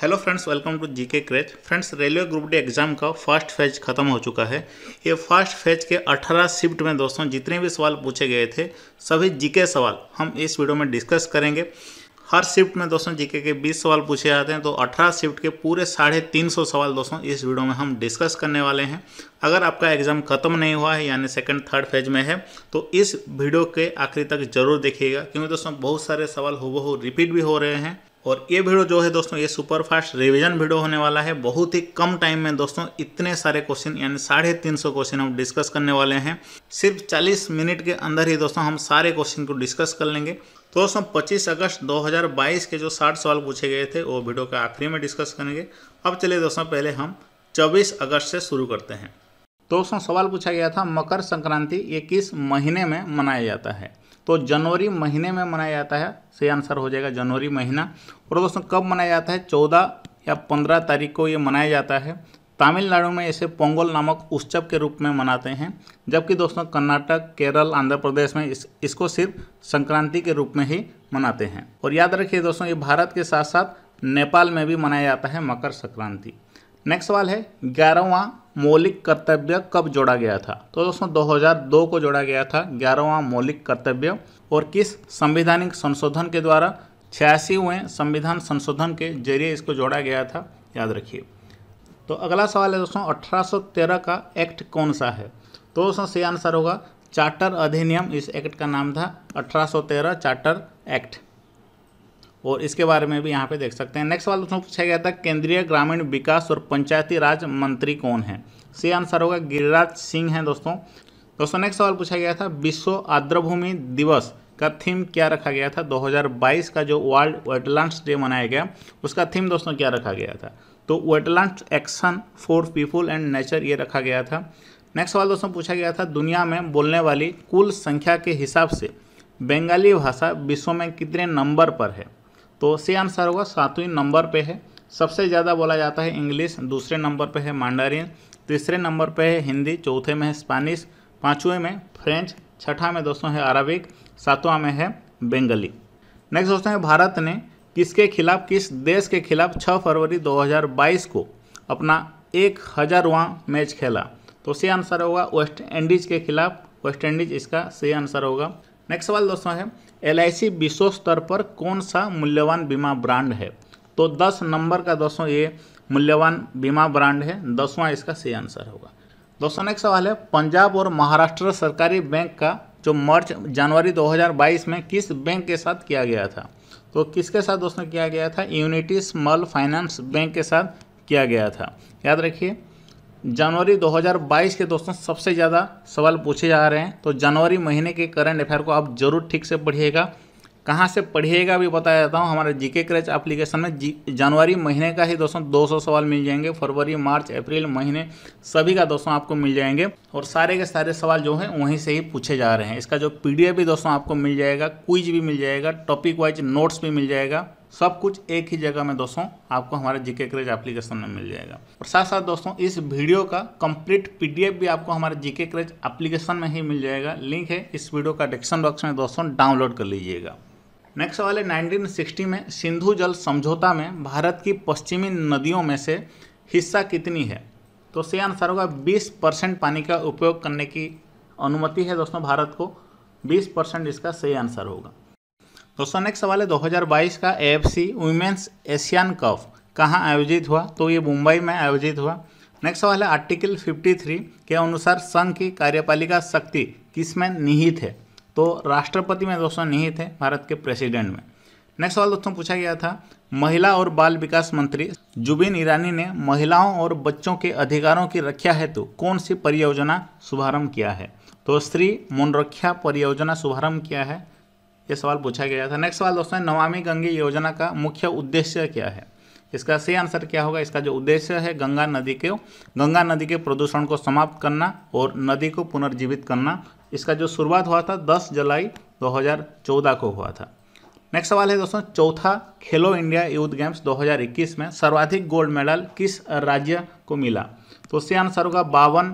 Hello friends, welcome to GK craze. Friends, railway group D exam का first phase खत्म हो चुका है। ये फर्स्ट फेज के 18 शिफ्ट में दोस्तों जितने भी सवाल पूछे गए थे सभी जीके सवाल हम इस वीडियो में डिस्कस करेंगे। हर शिफ्ट में दोस्तों जीके के 20 सवाल पूछे जाते हैं, तो 18 शिफ्ट के पूरे 350 सवाल दोस्तों इस वीडियो में हम डिस्कस करने वाले हैं। अगर आपका एग्जाम खत्म नहीं हुआ है यानी सेकंड थर्ड फेज में है तो इस वीडियो के आखिरी तक जरूर देखिएगा, क्योंकि दोस्तों बहुत सारे सवाल हूबहू रिपीट भी हो रहे हैं। और ये वीडियो जो है दोस्तों ये सुपर फास्ट रिविजन वीडियो होने वाला है। बहुत ही कम टाइम में दोस्तों इतने सारे क्वेश्चन यानी 350 क्वेश्चन हम डिस्कस करने वाले हैं। सिर्फ 40 मिनट के अंदर ही दोस्तों हम सारे क्वेश्चन को डिस्कस कर लेंगे। तो दोस्तों 25 अगस्त 2022 के जो 60 सवाल पूछे गए थे वो वीडियो के आखिरी में डिस्कस करेंगे। अब चलिए दोस्तों, पहले हम 24 अगस्त से शुरू करते हैं। दोस्तों सवाल पूछा गया था, मकर संक्रांति ये किस महीने में मनाया जाता है? तो जनवरी महीने में मनाया जाता है, सही आंसर हो जाएगा जनवरी महीना। और दोस्तों कब मनाया जाता है? 14 या 15 तारीख को ये मनाया जाता है। तमिलनाडु में इसे पोंगल नामक उत्सव के रूप में मनाते हैं, जबकि दोस्तों कर्नाटक, केरल, आंध्र प्रदेश में इसको सिर्फ संक्रांति के रूप में ही मनाते हैं। और याद रखिए दोस्तों, ये भारत के साथ साथ नेपाल में भी मनाया जाता है मकर संक्रांति। नेक्स्ट सवाल है, 11वां मौलिक कर्तव्य कब जोड़ा गया था? तो दोस्तों 2002 को जोड़ा गया था 11वां मौलिक कर्तव्य। और किस संवैधानिक संशोधन के द्वारा? 86वें संविधान संशोधन के जरिए इसको जोड़ा गया था, याद रखिए। तो अगला सवाल है दोस्तों, 1813 का एक्ट कौन सा है? तो दोस्तों सही आंसर होगा चार्टर अधिनियम, इस एक्ट का नाम था 1813 चार्टर एक्ट। और इसके बारे में भी यहाँ पे देख सकते हैं। नेक्स्ट सवाल दोस्तों पूछा गया था, केंद्रीय ग्रामीण विकास और पंचायती राज मंत्री कौन है? सही आंसर होगा गिरिराज सिंह है दोस्तों। दोस्तों नेक्स्ट सवाल पूछा गया था, विश्व आर्द्रभूमि दिवस का थीम क्या रखा गया था? 2022 का जो वर्ल्ड वेटलैंड्स डे मनाया गया उसका थीम दोस्तों क्या रखा गया था? तो wetlands action for people and nature, ये रखा गया था। नेक्स्ट सवाल दोस्तों पूछा गया था, दुनिया में बोलने वाली कुल संख्या के हिसाब से बंगाली भाषा विश्व में कितने नंबर पर है? तो सही आंसर होगा 7वें नंबर पे है। सबसे ज़्यादा बोला जाता है इंग्लिश, दूसरे नंबर पे है मैंडारिन, तीसरे नंबर पे है हिंदी, चौथे में है स्पेनिश, पाँचवें में फ्रेंच, छठा में दोस्तों है अरबिक, सातवां में है बंगाली। नेक्स्ट दोस्तों है, भारत ने किस देश के खिलाफ 6 फरवरी 2022 को अपना 1000वां मैच खेला? तो सही आंसर होगा वेस्ट इंडीज़ के खिलाफ, वेस्ट इंडीज़ इसका सही आंसर होगा। नेक्स्ट सवाल दोस्तों है, LIC विश्व स्तर पर कौन सा मूल्यवान बीमा ब्रांड है? तो 10 नंबर का दोस्तों ये मूल्यवान बीमा ब्रांड है, 10वां इसका सही आंसर होगा। दोस्तों नेक्स्ट सवाल है, पंजाब और महाराष्ट्र सरकारी बैंक का जो मर्ज जनवरी 2022 में किस बैंक के साथ किया गया था? तो किसके साथ दोस्तों किया गया था? यूनिटी स्मॉल फाइनेंस बैंक के साथ किया गया था, याद रखिए। जनवरी 2022 के दोस्तों सबसे ज़्यादा सवाल पूछे जा रहे हैं, तो जनवरी महीने के करंट अफेयर को आप जरूर ठीक से पढ़िएगा। कहाँ से पढ़िएगा भी बताया जाता हूँ, हमारे जीके क्रेज एप्लीकेशन में जनवरी महीने का ही दोस्तों 200 सवाल मिल जाएंगे। फरवरी, मार्च, अप्रैल महीने सभी का दोस्तों आपको मिल जाएंगे, और सारे के सारे सवाल जो हैं वहीं से ही पूछे जा रहे हैं। इसका जो PDF भी दोस्तों आपको मिल जाएगा, क्विज भी मिल जाएगा, टॉपिक वाइज नोट्स भी मिल जाएगा, सब कुछ एक ही जगह में दोस्तों आपको हमारे जीके क्रेज एप्लीकेशन में मिल जाएगा। और साथ साथ दोस्तों इस वीडियो का कंप्लीट PDF भी आपको हमारे जीके क्रेज एप्लीकेशन में ही मिल जाएगा। लिंक है इस वीडियो का डिस्क्रिप्शन बॉक्स में दोस्तों, डाउनलोड कर लीजिएगा। नेक्स्ट सवाल है, 1960 में सिंधु जल समझौता में भारत की पश्चिमी नदियों में से हिस्सा कितनी है? तो सही आंसर होगा 20% पानी का उपयोग करने की अनुमति है दोस्तों भारत को, 20% इसका सही आंसर होगा। दोस्तों नेक्स्ट सवाल है, 2022 का AFC वुमेन्स एशियन कप कहाँ आयोजित हुआ? तो ये मुंबई में आयोजित हुआ। नेक्स्ट सवाल है, आर्टिकल 53 के अनुसार संघ की कार्यपालिका शक्ति किसमें निहित है? तो राष्ट्रपति में दोस्तों निहित है, भारत के प्रेसिडेंट में। नेक्स्ट सवाल दोस्तों पूछा गया था, महिला और बाल विकास मंत्री जुबिन ईरानी ने महिलाओं और बच्चों के अधिकारों की रक्षा हेतु कौन सी परियोजना शुभारंभ किया है? तो श्री मुनरक्षा परियोजना शुभारंभ किया है, ये सवाल पूछा गया था। नेक्स्ट सवाल दोस्तों, नमामि गंगे योजना का मुख्य उद्देश्य क्या है? इसका सही आंसर क्या होगा? इसका जो उद्देश्य है गंगा नदी के प्रदूषण को समाप्त करना और नदी को पुनर्जीवित करना। इसका जो शुरुआत हुआ था 10 जुलाई 2014 को हुआ था। नेक्स्ट सवाल है दोस्तों, चौथा खेलो इंडिया यूथ गेम्स 2021 में सर्वाधिक गोल्ड मेडल किस राज्य को मिला? तो सही आंसर होगा 52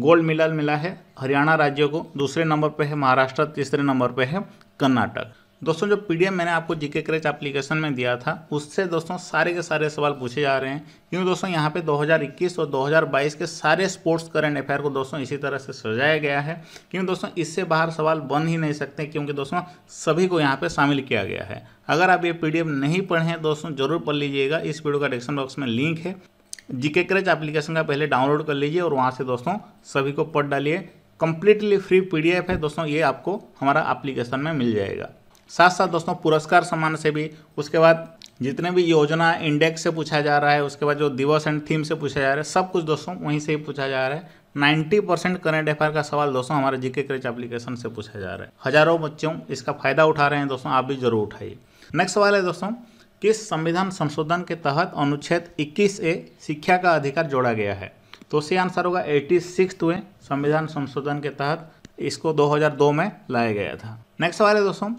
गोल्ड मेडल मिला है हरियाणा राज्य को, दूसरे नंबर पे है महाराष्ट्र, तीसरे नंबर पे है कर्नाटक। दोस्तों जो पीडीएफ मैंने आपको जीके क्रेज एप्लीकेशन में दिया था उससे दोस्तों सारे के सारे सवाल पूछे जा रहे हैं, क्योंकि दोस्तों यहाँ पे 2021 और 2022 के सारे स्पोर्ट्स करंट अफेयर को दोस्तों इसी तरह से सजाया गया है, क्योंकि दोस्तों इससे बाहर सवाल बन ही नहीं सकते, क्योंकि दोस्तों सभी को यहाँ पे शामिल किया गया है। अगर आप ये पीडीएफ नहीं पढ़े हैं दोस्तों जरूर पढ़ लीजिएगा, इस वीडियो का डिस्क्रिप्शन बॉक्स में लिंक है। जीके क्रेज एप्लीकेशन का पहले डाउनलोड कर लीजिए और वहाँ से दोस्तों सभी को पढ़ डालिए, कम्प्लीटली फ्री पीडीएफ है दोस्तों, ये आपको हमारा एप्लीकेशन में मिल जाएगा। साथ साथ दोस्तों पुरस्कार सम्मान से भी, उसके बाद जितने भी योजना इंडेक्स से पूछा जा रहा है, उसके बाद जो दिवस एंड थीम से पूछा जा रहा है, सब कुछ दोस्तों वहीं से ही पूछा जा रहा है। 90% करंट अफेयर का सवाल दोस्तों हमारे जीके क्रेज एप्लीकेशन से पूछा जा रहा है। हजारों बच्चों इसका फायदा उठा रहे हैं दोस्तों, आप भी जरूर उठाइए। नेक्स्ट सवाल है दोस्तों, किस संविधान संशोधन के तहत अनुच्छेद 21A शिक्षा का अधिकार जोड़ा गया है? तो सही आंसर होगा 86वें संविधान संशोधन के तहत इसको 2002 में लाया गया था। नेक्स्ट सवाल है दोस्तों,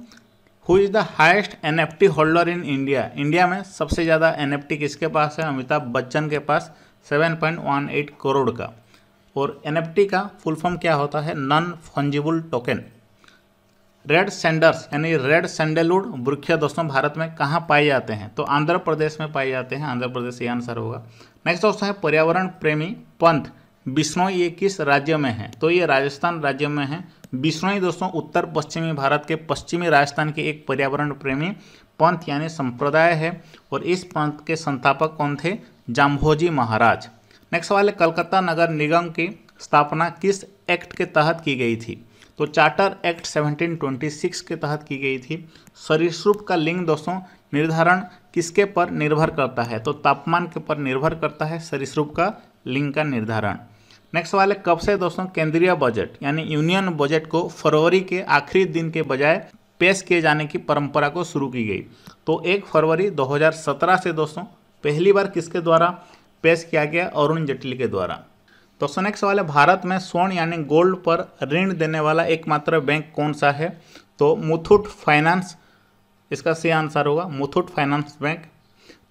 who is the highest NFT holder in India? India में सबसे ज़्यादा एनएफटी किसके पास है? अमिताभ बच्चन के पास 7.18 करोड़ का। और एनएफटी का फुल फॉर्म क्या होता है? Non fungible token. Red sanders यानी रेड सैंडलवुड वृक्ष दोस्तों भारत में कहाँ पाए जाते हैं? तो आंध्र प्रदेश में पाए जाते हैं, आंध्र प्रदेश ये आंसर होगा। नेक्स्ट दोस्तों है, पर्यावरण प्रेमी पंथ बिश्नोई ये किस राज्य में है? तो ये राजस्थान राज्य में है। बिश्नोई दोस्तों उत्तर पश्चिमी भारत के पश्चिमी राजस्थान के एक पर्यावरण प्रेमी पंथ यानी संप्रदाय है, और इस पंथ के संस्थापक कौन थे? जाम्भोजी महाराज। नेक्स्ट सवाल है, कलकत्ता नगर निगम की स्थापना किस एक्ट के तहत की गई थी? तो चार्टर एक्ट 1726 के तहत की गई थी। सरीसृप का लिंग दोस्तों निर्धारण किसके पर निर्भर करता है? तो तापमान के पर निर्भर करता है सरीसृप का लिंग का निर्धारण। नेक्स्ट सवाल है, कब से दोस्तों केंद्रीय बजट यानी यूनियन बजट को फरवरी के आखिरी दिन के बजाय पेश किए जाने की परंपरा को शुरू की गई? तो 1 फरवरी 2017 से दोस्तों पहली बार किसके द्वारा पेश किया गया? अरुण जेटली के द्वारा। दोस्तों नेक्स्ट सवाल है, भारत में स्वर्ण यानी गोल्ड पर ऋण देने वाला एकमात्र बैंक कौन सा है? तो मुथूट फाइनेंस, इसका सही आंसर होगा मुथूट फाइनेंस बैंक।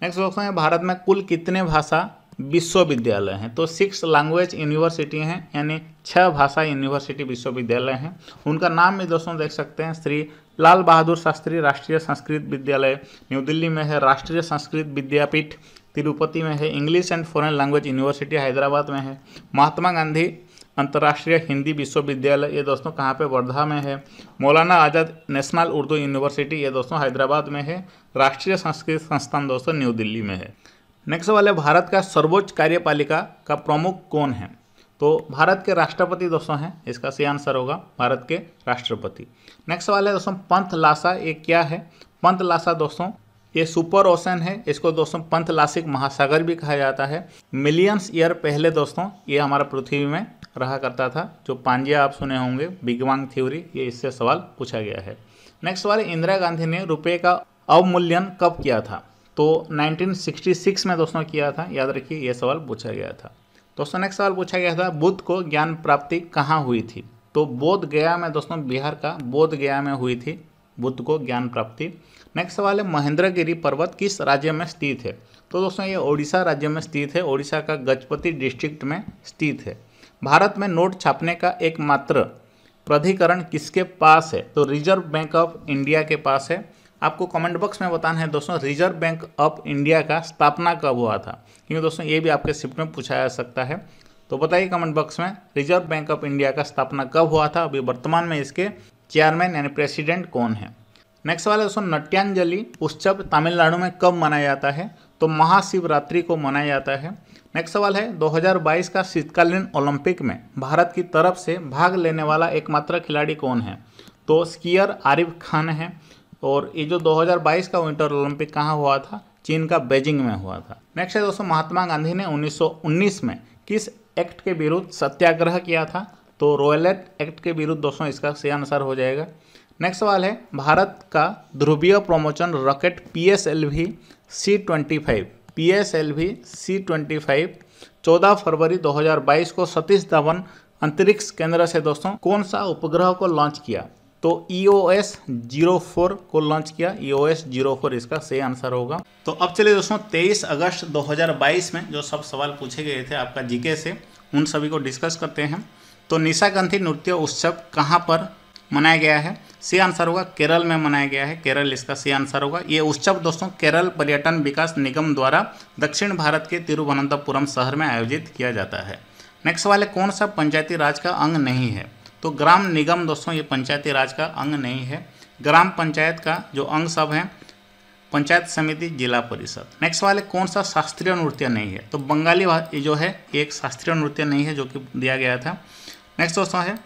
नेक्स्ट दोस्तों है, भारत में कुल कितने भाषा विश्वविद्यालय हैं? तो 6 लैंग्वेज यूनिवर्सिटी हैं, यानी 6 भाषा यूनिवर्सिटी विश्वविद्यालय हैं। उनका नाम भी दोस्तों देख सकते हैं, श्री लाल बहादुर शास्त्री राष्ट्रीय संस्कृत विद्यालय न्यू दिल्ली में है, राष्ट्रीय संस्कृत विद्यापीठ तिरुपति में है, English and foreign language university Hyderabad में है, महात्मा गांधी अंतर्राष्ट्रीय हिंदी विश्वविद्यालय ये दोस्तों कहाँ पे? वर्धा में है, मौलाना आज़ाद नेशनल उर्दू यूनिवर्सिटी ये दोस्तों हैदराबाद में है, राष्ट्रीय संस्कृत संस्थान दोस्तों न्यू दिल्ली में है। नेक्स्ट सवाल है, भारत का सर्वोच्च कार्यपालिका का प्रमुख कौन है? तो भारत के राष्ट्रपति दोस्तों हैं, इसका सही आंसर होगा भारत के राष्ट्रपति। नेक्स्ट सवाल है दोस्तों, पंथलासा ये क्या है? पंथलासा दोस्तों ये सुपर ओशन है, इसको दोस्तों पंथलासिक महासागर भी कहा जाता है। मिलियंस ईयर पहले दोस्तों ये हमारा पृथ्वी में रहा करता था, जो पांजिया आप सुने होंगे, बिग बैंग थ्योरी, ये इससे सवाल पूछा गया है। नेक्स्ट सवाल, इंदिरा गांधी ने रुपये का अवमूल्यन कब किया था? तो 1966 में दोस्तों किया था, याद रखिए ये सवाल पूछा गया था। दोस्तों नेक्स्ट सवाल पूछा गया था, बुद्ध को ज्ञान प्राप्ति कहाँ हुई थी? तो बोध गया में दोस्तों, बिहार का बोध गया में हुई थी बुद्ध को ज्ञान प्राप्ति। नेक्स्ट सवाल है, महेंद्रगिरी पर्वत किस राज्य में स्थित है? तो दोस्तों ये ओडिशा राज्य में स्थित है, ओडिशा का गजपति डिस्ट्रिक्ट में स्थित है। भारत में नोट छापने का एकमात्र प्राधिकरण किसके पास है? तो रिजर्व बैंक ऑफ इंडिया के पास है। आपको कमेंट बॉक्स में बताना है दोस्तों रिजर्व बैंक ऑफ इंडिया का स्थापना कब हुआ था, क्योंकि दोस्तों ये भी आपके शिफ्ट में पूछा जा सकता है। तो बताइए कमेंट बॉक्स में रिजर्व बैंक ऑफ इंडिया का स्थापना कब हुआ था, अभी वर्तमान में इसके चेयरमैन यानी प्रेसिडेंट कौन है। नेक्स्ट वाला दोस्तों, नट्यांजलि उत्सव तमिलनाडु में कब मनाया जाता है? तो महाशिवरात्रि को मनाया जाता है। नेक्स्ट सवाल है, 2022 का शीतकालीन ओलंपिक में भारत की तरफ से भाग लेने वाला एकमात्र खिलाड़ी कौन है? तो स्कीयर आरिफ खान है। और ये जो 2022 का विंटर ओलंपिक कहाँ हुआ था? चीन का बेजिंग में हुआ था। नेक्स्ट है दोस्तों, महात्मा गांधी ने 1919 में किस एक्ट के विरुद्ध सत्याग्रह किया था? तो रॉयलेट एक्ट के विरुद्ध दोस्तों इसका सही आंसर हो जाएगा। नेक्स्ट सवाल है, भारत का ध्रुवीय प्रमोचन रॉकेट PSLV C-25 14 फरवरी 2022 को सतीश धवन अंतरिक्ष केंद्र से दोस्तों कौन सा उपग्रह को लॉन्च किया? तो EOS-04 को लॉन्च किया, EOS-04 इसका सही आंसर होगा। तो अब चलिए दोस्तों 23 अगस्त 2022 में जो सब सवाल पूछे गए थे आपका जीके से, उन सभी को डिस्कस करते हैं। तो निशागंधी नृत्य उत्सव कहाँ पर मनाया गया है, सी आंसर होगा केरल में मनाया गया है, केरल इसका सी आंसर होगा। ये उत्सव दोस्तों केरल पर्यटन विकास निगम द्वारा दक्षिण भारत के तिरुवनंतपुरम शहर में आयोजित किया जाता है। नेक्स्ट वाले कौन सा पंचायती राज का अंग नहीं है, तो ग्राम निगम दोस्तों ये पंचायती राज का अंग नहीं है। ग्राम पंचायत का जो अंग सब हैं पंचायत समिति, जिला परिषद। नेक्स्ट वाले कौन सा शास्त्रीय नृत्य नहीं है, तो बंगाली जो है ये एक शास्त्रीय नृत्य नहीं है जो कि दिया गया था। नेक्स्ट दोस्तों है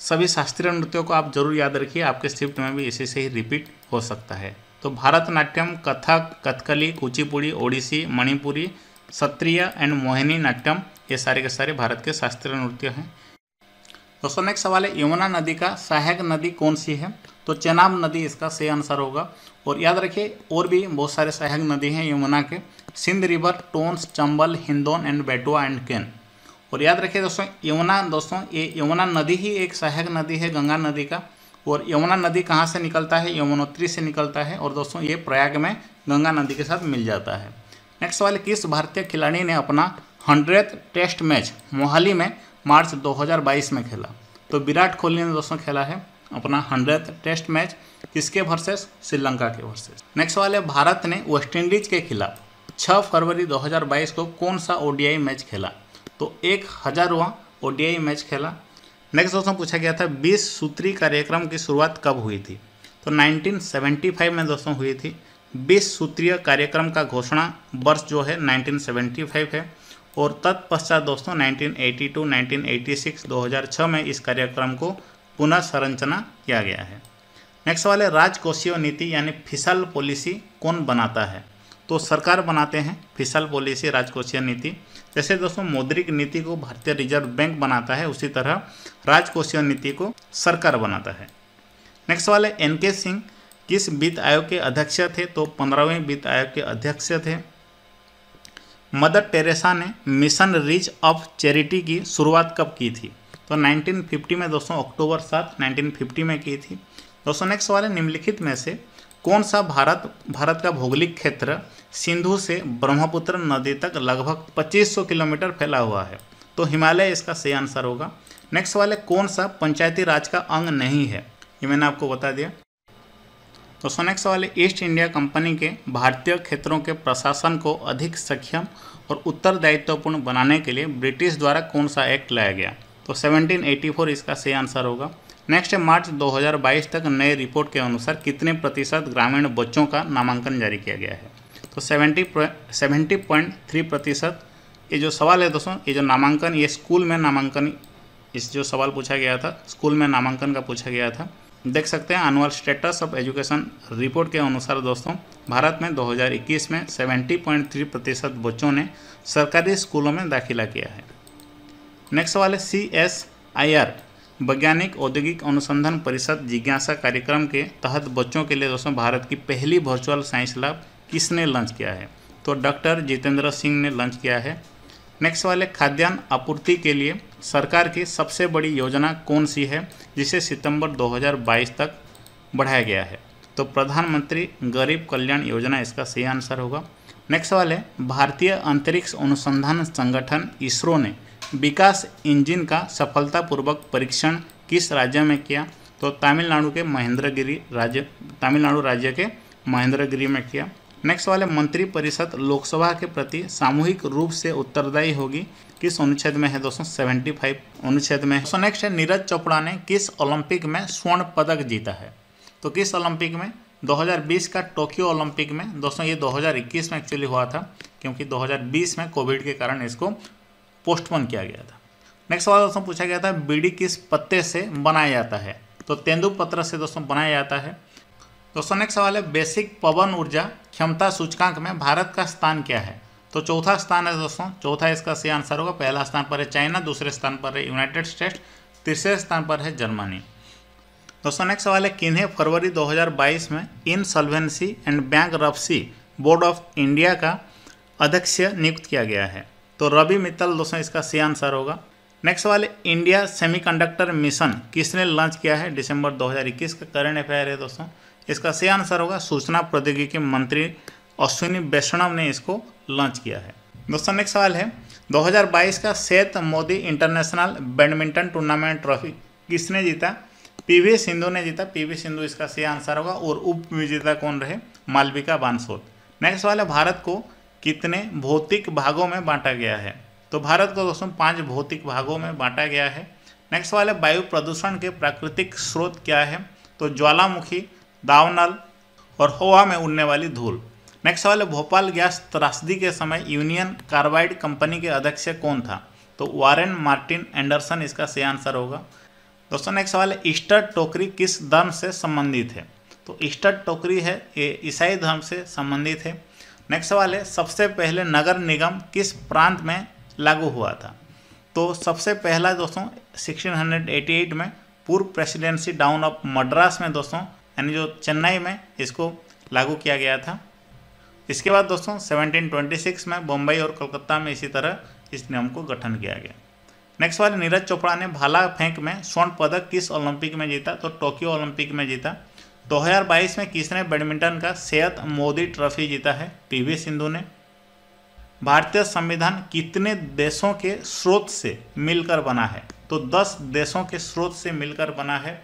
सभी शास्त्रीय नृत्यों को आप जरूर याद रखिए, आपके शिफ्ट में भी इसी से ही रिपीट हो सकता है। तो भारतनाट्यम, कथक, कथकली, कुचिपुड़ी, ओडिसी, मणिपुरी, सत्रिया एंड मोहिनी नाट्यम ये सारे के सारे भारत के शास्त्रीय नृत्य हैं दोस्तों। नेक्स्ट सवाल है यमुना नदी का सहायक नदी कौन सी है, तो चेनाब नदी इसका सही आंसर होगा। और याद रखिए और भी बहुत सारे सहायक नदी हैं यमुना के, Sindh river, Tons, Chambal, Hindon and Betwa and Ken. और याद रखिए दोस्तों यमुना ये यमुना नदी ही एक सहायक नदी है गंगा नदी का। और यमुना नदी कहाँ से निकलता है, यमुनोत्री से निकलता है और दोस्तों ये प्रयाग में गंगा नदी के साथ मिल जाता है। नेक्स्ट वाले किस भारतीय खिलाड़ी ने अपना 100th टेस्ट मैच मोहाली में मार्च 2022 में खेला, तो विराट कोहली ने दोस्तों खेला है अपना 100th टेस्ट मैच, किसके वर्सेस, श्रीलंका के वर्सेस। नेक्स्ट वाले भारत ने वेस्टइंडीज के खिलाफ 6 फरवरी 2022 को कौन सा ओडीआई मैच खेला, तो 1000वां ओडीआई मैच खेला। नेक्स्ट दोस्तों पूछा गया था 20 सूत्री कार्यक्रम की शुरुआत कब हुई थी, तो 1975 में दोस्तों हुई थी। 20 सूत्रीय कार्यक्रम का घोषणा वर्ष जो है 1975 है और तत्पश्चात दोस्तों 1982, 1986, 2006 में इस कार्यक्रम को पुनः संरचना किया गया है। नेक्स्ट वाले राजकोषीय नीति यानी फिसल पॉलिसी कौन बनाता है, तो सरकार बनाते हैं फिसल पॉलिसी, राजकोषीय नीति। जैसे दोस्तों मौद्रिक नीति को भारतीय रिजर्व बैंक बनाता है उसी तरह राजकोषीय नीति को सरकार बनाता है। नेक्स्ट वाले एनके सिंह किस वित्त आयोग के अध्यक्ष थे, तो 15वें वित्त आयोग के अध्यक्ष थे। मदर टेरेसा ने मिशन रीच ऑफ चैरिटी की शुरुआत कब की थी, तो 1950 में दोस्तों अक्टूबर 7 1950 में की थी दोस्तों। नेक्स्ट वाले निम्नलिखित में से कौन सा भारत का भौगोलिक क्षेत्र सिंधु से ब्रह्मपुत्र नदी तक लगभग 2500 किलोमीटर फैला हुआ है, तो हिमालय इसका सही आंसर होगा। नेक्स्ट वाले कौन सा पंचायती राज का अंग नहीं है, ये मैंने आपको बता दिया दोस्तों। नेक्स्ट वाले ईस्ट इंडिया कंपनी के भारतीय क्षेत्रों के प्रशासन को अधिक सक्षम और उत्तरदायित्वपूर्ण बनाने के लिए ब्रिटिश द्वारा कौन सा एक्ट लाया गया, तो 1784 इसका सही आंसर होगा। नेक्स्ट है मार्च 2022 तक नए रिपोर्ट के अनुसार कितने प्रतिशत ग्रामीण बच्चों का नामांकन जारी किया गया है, तो 70.3%। ये जो सवाल है दोस्तों ये जो नामांकन ये स्कूल में नामांकन इस जो सवाल पूछा गया था स्कूल में नामांकन का पूछा गया था। देख सकते हैं annual status of education report के अनुसार दोस्तों भारत में 2021 में 70.3% बच्चों ने सरकारी स्कूलों में दाखिला किया है। नेक्स्ट वाले CSIR वैज्ञानिक औद्योगिक अनुसंधान परिषद जिज्ञासा कार्यक्रम के तहत बच्चों के लिए दोस्तों भारत की पहली वर्चुअल साइंस लैब किसने लॉन्च किया है, तो डॉक्टर जितेंद्र सिंह ने लॉन्च किया है। नेक्स्ट वाले खाद्यान्न आपूर्ति के लिए सरकार की सबसे बड़ी योजना कौन सी है जिसे सितंबर 2022 तक बढ़ाया गया है, तो प्रधानमंत्री गरीब कल्याण योजना इसका सही आंसर होगा। नेक्स्ट वाले भारतीय अंतरिक्ष अनुसंधान संगठन इसरो ने विकास इंजन का सफलतापूर्वक परीक्षण किस राज्य में किया, तो तमिलनाडु राज्य के महेंद्रगिरी में किया। नेक्स्ट वाले मंत्रिपरिषद लोकसभा के प्रति सामूहिक रूप से उत्तरदायी होगी किस अनुच्छेद में है, दोस्तों 75 अनुच्छेद में। सो नेक्स्ट है नीरज चोपड़ा ने किस ओलंपिक में स्वर्ण पदक जीता है, तो किस ओलंपिक में, 2020 का टोक्यो ओलंपिक में दोस्तों। ये 2021 में एक्चुअली हुआ था क्योंकि 2020 में कोविड के कारण इसको पोस्टपोन किया गया था। नेक्स्ट सवाल दोस्तों पूछा गया था बीड़ी किस पत्ते से बनाया जाता है, तो तेंदुपत्ता से दोस्तों बनाया जाता है दोस्तों। नेक्स्ट सवाल है बेसिक पवन ऊर्जा क्षमता सूचकांक में भारत का स्थान क्या है, तो चौथा स्थान है दोस्तों, चौथा इसका सही आंसर होगा। पहला स्थान पर है चाइना, दूसरे स्थान पर है यूनाइटेड स्टेट्स, तीसरे स्थान पर है जर्मनी दोस्तों। नेक्स्ट सवाल है किन्हें फरवरी 2022 में insolvency and bankruptcy board of India का अध्यक्ष नियुक्त किया गया है, तो रवि मित्तल दोस्तों इसका सही आंसर होगा। नेक्स्ट सवाल है इंडिया सेमीकंडक्टर मिशन किसने लॉन्च किया है, दिसंबर 2021 का करंट अफेयर है दोस्तों। इसका सही आंसर होगा सूचना प्रौद्योगिकी मंत्री अश्विनी वैष्णव ने इसको लॉन्च किया है दोस्तों। नेक्स्ट सवाल है 2022 का Syed Modi international badminton tournament trophy किसने जीता, पीवी सिंधु ने जीता, पीवी सिंधु इसका सही आंसर होगा और उप विजेता कौन रहे, मालविका बानसोद। नेक्स्ट वाला, भारत को कितने भौतिक भागों में बांटा गया है, तो भारत को दोस्तों 5 भौतिक भागों में बांटा गया है। नेक्स्ट वाला, वायु प्रदूषण के प्राकृतिक स्रोत क्या है, तो ज्वालामुखी, दावनल और हवा में उड़ने वाली धूल। नेक्स्ट वाले, भोपाल गैस त्रासदी के समय यूनियन कार्बाइड कंपनी के अध्यक्ष कौन था, तो वारेन मार्टिन एंडरसन इसका सही आंसर होगा। दोस्तों नेक्स्ट सवाल है, ईस्टर टोकरी किस धर्म से संबंधित है, तो ईस्टर टोकरी है ये ईसाई धर्म से संबंधित है। नेक्स्ट सवाल है, सबसे पहले नगर निगम किस प्रांत में लागू हुआ था, तो सबसे पहला दोस्तों 1688 में पूर्व प्रेसिडेंसी डाउन ऑफ मद्रास में दोस्तों यानी जो चेन्नई में इसको लागू किया गया था। इसके बाद दोस्तों 1726 में बम्बई और कोलकाता में इसी तरह इस नियम को गठन किया गया। नेक्स्ट वाले, नीरज चोपड़ा ने भाला फेंक में स्वर्ण पदक किस ओलंपिक में जीता, तो टोक्यो ओलंपिक में जीता। 2022 में किसने बैडमिंटन का सैयद मोदी ट्रॉफी जीता है, पीवी सिंधु ने। भारतीय संविधान कितने देशों के स्रोत से मिलकर बना है, तो 10 देशों के स्रोत से मिलकर बना है।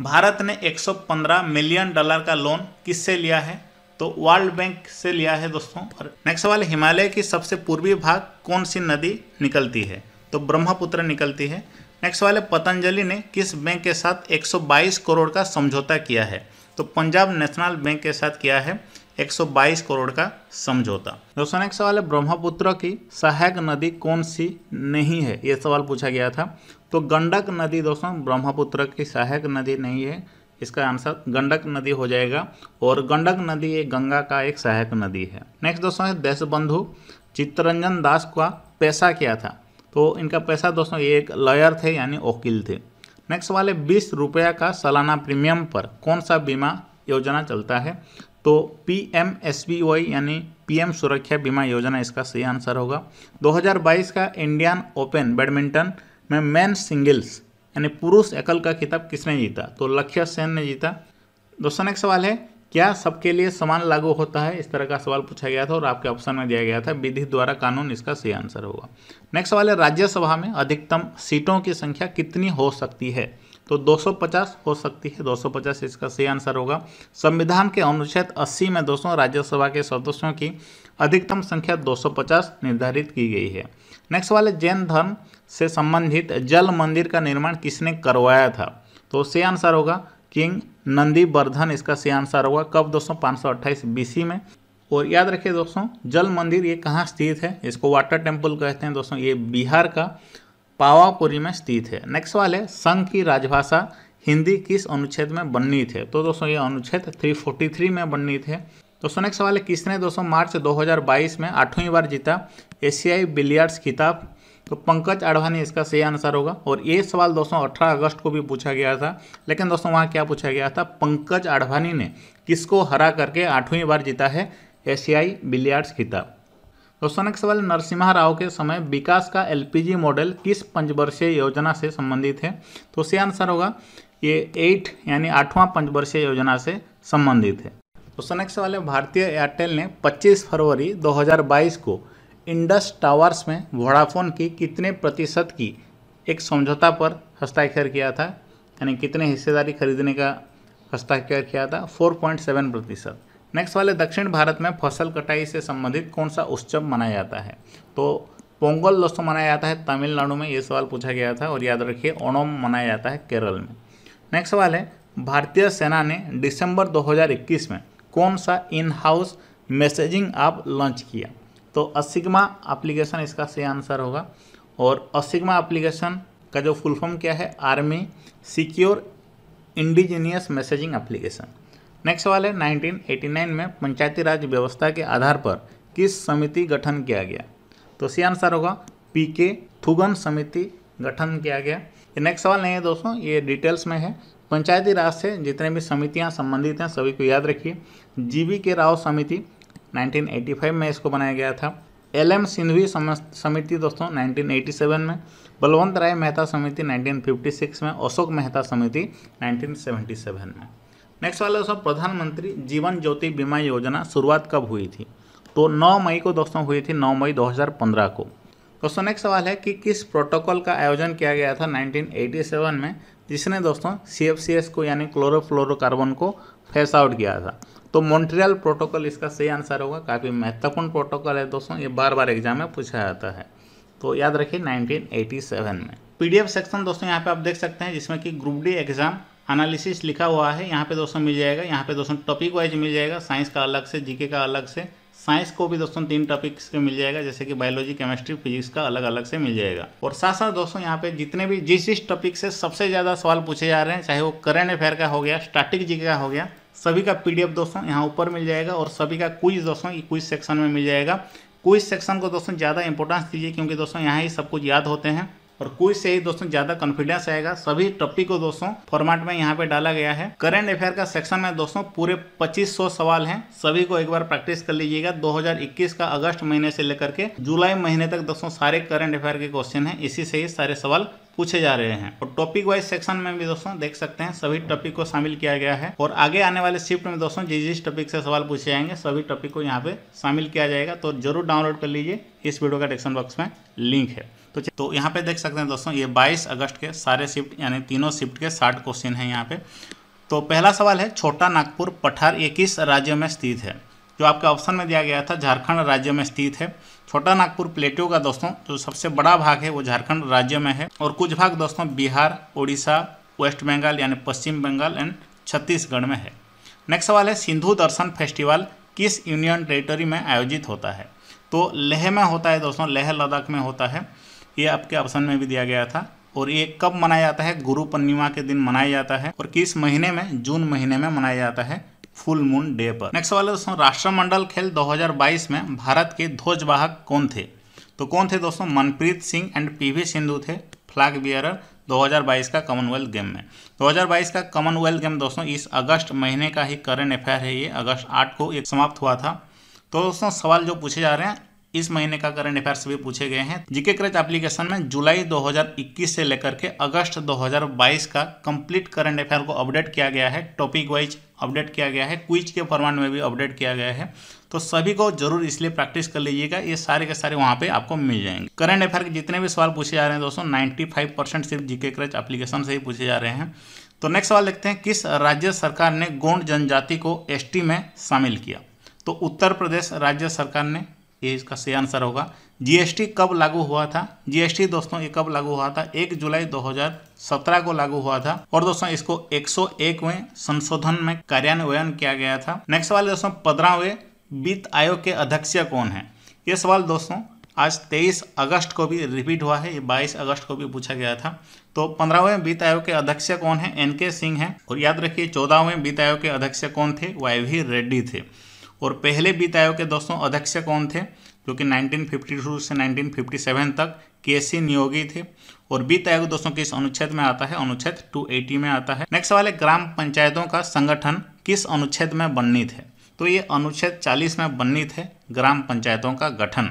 भारत ने 115 मिलियन डॉलर का लोन किससे लिया है, तो वर्ल्ड बैंक से लिया है दोस्तों। और नेक्स्ट वाले, हिमालय की सबसे पूर्वी भाग कौन सी नदी निकलती है, तो ब्रह्मपुत्र निकलती है। नेक्स्ट वाले, पतंजलि ने किस बैंक के साथ 122 करोड़ का समझौता किया है, तो पंजाब नेशनल बैंक के साथ किया है 122 करोड़ का समझौता। दोस्तों नेक्स्ट सवाल है, ब्रह्मपुत्र की सहायक नदी कौन सी नहीं है, ये सवाल पूछा गया था, तो गंडक नदी दोस्तों ब्रह्मपुत्र की सहायक नदी नहीं है, इसका आंसर गंडक नदी हो जाएगा। और गंडक नदी ये गंगा का एक सहायक नदी है। नेक्स्ट दोस्तों है, देशबंधु चित्तरंजन दास का पैसा क्या था, तो इनका पैसा दोस्तों ये एक लॉयर थे यानी वकील थे। नेक्स्ट वाले, 20 रुपया का सालाना प्रीमियम पर कौन सा बीमा योजना चलता है, तो PMSBY यानी PM सुरक्षा बीमा योजना इसका सही आंसर होगा। 2022 का इंडियन ओपन बैडमिंटन में मेन सिंगल्स यानी पुरुष एकल का खिताब किसने जीता, तो लक्ष्य सेन ने जीता। दोस्तों नेक्स्ट सवाल है, क्या सबके लिए समान लागू होता है, इस तरह का सवाल पूछा गया था और आपके ऑप्शन में दिया गया था विधि द्वारा कानून, इसका सही आंसर होगा। नेक्स्ट सवाल है, राज्यसभा में अधिकतम सीटों की संख्या कितनी हो सकती है, तो 250 हो सकती है, 250 इसका सही आंसर होगा। संविधान के अनुच्छेद 80 में दोस्तों राज्यसभा के सदस्यों की अधिकतम संख्या 250 निर्धारित की गई है। नेक्स्ट सवाल है, जैन धर्म से संबंधित जल मंदिर का निर्माण किसने करवाया था, तो सही आंसर होगा किंग नंदीवर्धन, इसका सही आंसर होगा। कब दोस्तों, 528 BC में। और याद रखिए दोस्तों, जल मंदिर ये कहाँ स्थित है, इसको वाटर टेम्पल कहते हैं दोस्तों, ये बिहार का पावापुरी में स्थित है। नेक्स्ट वाले, संघ की राजभाषा हिंदी किस अनुच्छेद में वर्णित है, तो दोस्तों ये अनुच्छेद 343 में वर्णित है। दोस्तों नेक्स्ट वाले, किसने दोस्तों मार्च 2022 में 8वीं बार जीता एशियाई बिलियर्ड्स खिताब, तो पंकज आडवाणी इसका सही आंसर होगा। और ये सवाल दोस्तों 18 अगस्त को भी पूछा गया था, लेकिन दोस्तों वहाँ क्या पूछा गया था, पंकज आडवाणी ने किसको हरा करके 8वीं बार जीता है एशियाई बिलियर्ड्स खिताब। दोस्तों नेक्स्ट सवाल, नरसिम्हा राव के समय विकास का LPG मॉडल किस पंचवर्षीय योजना से संबंधित है, तो सही आंसर होगा ये 8 यानी 8वां पंचवर्षीय योजना से संबंधित है। दोस्तों नेक्स्ट सवाल है, भारतीय एयरटेल ने 25 फरवरी 2022 को इंडस टावर्स में वोडाफोन की कितने प्रतिशत की एक समझौता पर हस्ताक्षर किया था, यानी कितने हिस्सेदारी खरीदने का हस्ताक्षर किया था, 4.7%। नेक्स्ट वाले, दक्षिण भारत में फसल कटाई से संबंधित कौन सा उत्सव मनाया जाता है, तो पोंगल दोस्तों मनाया जाता है तमिलनाडु में, ये सवाल पूछा गया था। और याद रखिए, ओणम मनाया जाता है केरल में। नेक्स्ट सवाल है, भारतीय सेना ने दिसंबर 2021 में कौन सा in house messaging app launch किया, तो असिग्मा एप्लीकेशन इसका सही आंसर होगा। और असिग्मा एप्लीकेशन का जो फुल फॉर्म क्या है, army secure indigenous messaging application. Next सवाल है, 1989 में पंचायती राज व्यवस्था के आधार पर किस समिति गठन किया गया, तो सही आंसर होगा PK थुगन समिति गठन किया गया। ये नेक्स्ट सवाल नहीं है दोस्तों, ये डिटेल्स में है। पंचायती राज से जितने भी समितियाँ संबंधित हैं सभी को याद रखिए। GV के राव समिति 1985 में इसको बनाया गया था। LM सिंधवी समिति दोस्तों 1987 में, बलवंत राय मेहता समिति 1956 में, अशोक मेहता समिति 1977 में। नेक्स्ट वाला दोस्तों, प्रधानमंत्री जीवन ज्योति बीमा योजना शुरुआत कब हुई थी, तो 9 मई को दोस्तों हुई थी, 9 मई 2015 को। दोस्तों नेक्स्ट सवाल है कि किस प्रोटोकॉल का आयोजन किया गया था 1987 में जिसने दोस्तों CFCs को यानी क्लोरोफ्लोरोकार्बन को फेस आउट किया था। तो मॉन्ट्रियल प्रोटोकॉल इसका सही आंसर होगा। काफ़ी महत्वपूर्ण प्रोटोकॉल है दोस्तों, ये बार बार एग्जाम में पूछा जाता है, तो याद रखिए 1987 में। PDF सेक्शन दोस्तों यहाँ पे आप देख सकते हैं जिसमें कि ग्रुप डी एग्जाम एनालिसिस लिखा हुआ है। यहाँ पे दोस्तों मिल जाएगा, यहाँ पे दोस्तों टॉपिक वाइज मिल जाएगा, साइंस का अलग से, जीके का अलग से। साइंस को भी दोस्तों 3 टॉपिक्स पे मिल जाएगा, जैसे कि बायोलॉजी, केमिस्ट्री, फिजिक्स का अलग अलग से मिल जाएगा। और साथ साथ दोस्तों यहाँ पे जितने भी जिस टॉपिक से सबसे ज़्यादा सवाल पूछे जा रहे हैं, चाहे वो करंट अफेयर का हो गया, स्टैटिक जीके का हो गया, सभी का PDF दोस्तों यहाँ ऊपर मिल जाएगा। और सभी का क्विज दोस्तों क्विज सेक्शन में मिल जाएगा। क्विज सेक्शन को दोस्तों ज़्यादा इंपॉर्टेंस दीजिए, क्योंकि दोस्तों यहाँ ही सब कुछ याद होते हैं और क्विज से ही दोस्तों ज़्यादा कॉन्फिडेंस आएगा। सभी टॉपिक को दोस्तों फॉर्मेट में यहाँ पे डाला गया है। करंट अफेयर का सेक्शन में दोस्तों पूरे 2500 सवाल हैं, सभी को एक बार प्रैक्टिस कर लीजिएगा। 2021 का अगस्त महीने से लेकर के जुलाई महीने तक दोस्तों सारे करंट अफेयर के क्वेश्चन हैं, इसी से ही सारे सवाल पूछे जा रहे हैं। और टॉपिक वाइज सेक्शन में भी दोस्तों देख सकते हैं सभी टॉपिक को शामिल किया गया है। और आगे आने वाले शिफ्ट में दोस्तों जिस टॉपिक से सवाल पूछे जाएंगे सभी टॉपिक को यहाँ पे शामिल किया जाएगा। तो जरूर डाउनलोड कर लीजिए, इस वीडियो का डिस्क्रिप्शन बॉक्स में लिंक है। तो यहाँ पे देख सकते हैं दोस्तों ये 22 अगस्त के सारे शिफ्ट यानी तीनों शिफ्ट के 60 क्वेश्चन हैं यहाँ पे। तो पहला सवाल है, छोटा नागपुर पठार ये किस राज्य में स्थित है? जो आपके ऑप्शन में दिया गया था झारखंड राज्य में स्थित है। छोटा नागपुर प्लेटो का दोस्तों जो सबसे बड़ा भाग है वो झारखंड राज्य में है, और कुछ भाग दोस्तों बिहार, उड़ीसा, वेस्ट बंगाल यानी पश्चिम बंगाल एंड छत्तीसगढ़ में है। नेक्स्ट सवाल है, सिंधु दर्शन फेस्टिवल किस यूनियन टेरिटरी में आयोजित होता है? तो लेह में होता है दोस्तों, लेह लद्दाख में होता है, ये आपके ऑप्शन में भी दिया गया था। और ये कब मनाया जाता है? गुरु पूर्णिमा के दिन मनाया जाता है, और किस महीने में? जून महीने में मनाया जाता है, फुल मून डे पर। नेक्स्ट सवाल है दोस्तों, राष्ट्रमंडल खेल 2022 में भारत के ध्वजवाहक कौन थे? तो कौन थे दोस्तों? मनप्रीत सिंह एंड PV सिंधु थे फ्लैग बियरर 2022 का कॉमनवेल्थ गेम में। 2022 का कॉमनवेल्थ गेम दोस्तों इस अगस्त महीने का ही करंट अफेयर है, ये अगस्त 8 को एक समाप्त हुआ था। तो दोस्तों सवाल जो पूछे जा रहे हैं इस महीने का करंट अफेयर्स भी पूछे गए हैं। जीके क्रेज एप्लीकेशन में जुलाई 2021 से लेकर के अगस्त 2022 का कंप्लीट करंट अफेयर को अपडेट किया गया है, टॉपिक वाइज अपडेट किया गया है, क्विज के फॉर्मेट में भी अपडेट किया गया है। तो सभी को जरूर इसलिए प्रैक्टिस कर लीजिएगा, ये सारे के सारे वहाँ पे आपको मिल जाएंगे। करंट अफेयर के जितने भी सवाल पूछे जा रहे हैं दोस्तों 95% सिर्फ जीके क्रेज एप्लीकेशन से ही पूछे जा रहे हैं। तो नेक्स्ट सवाल देखते हैं, किस राज्य सरकार ने गोंड जनजाति को ST में शामिल किया? तो उत्तर प्रदेश राज्य सरकार ने, ये इसका सही आंसर होगा। GST कब लागू हुआ था? GST दोस्तों ये कब लागू हुआ था? 1 जुलाई 2017 को लागू हुआ था, और दोस्तों इसको 101वें संशोधन में कार्यान्वयन किया गया था। नेक्स्ट सवाल दोस्तों, 15वें वित्त आयोग के अध्यक्ष कौन है? ये सवाल दोस्तों आज 23 अगस्त को भी रिपीट हुआ है, ये 22 अगस्त को भी पूछा गया था। तो 15वें वित्त आयोग के अध्यक्ष कौन है? NK सिंह है। और याद रखिए 14वें वित्त आयोग के अध्यक्ष कौन थे? YV रेड्डी थे। और पहले वित्त आयोग के दोस्तों अध्यक्ष कौन थे? जो कि 1952 से 1957 तक KC नियोगी थे। और वित्त आयोग दोस्तों किस अनुच्छेद में आता है? अनुच्छेद 280 में आता है। नेक्स्ट सवाल है, ग्राम पंचायतों का संगठन किस अनुच्छेद में वर्णित है? तो ये अनुच्छेद 40 में वर्णित है, ग्राम पंचायतों का गठन।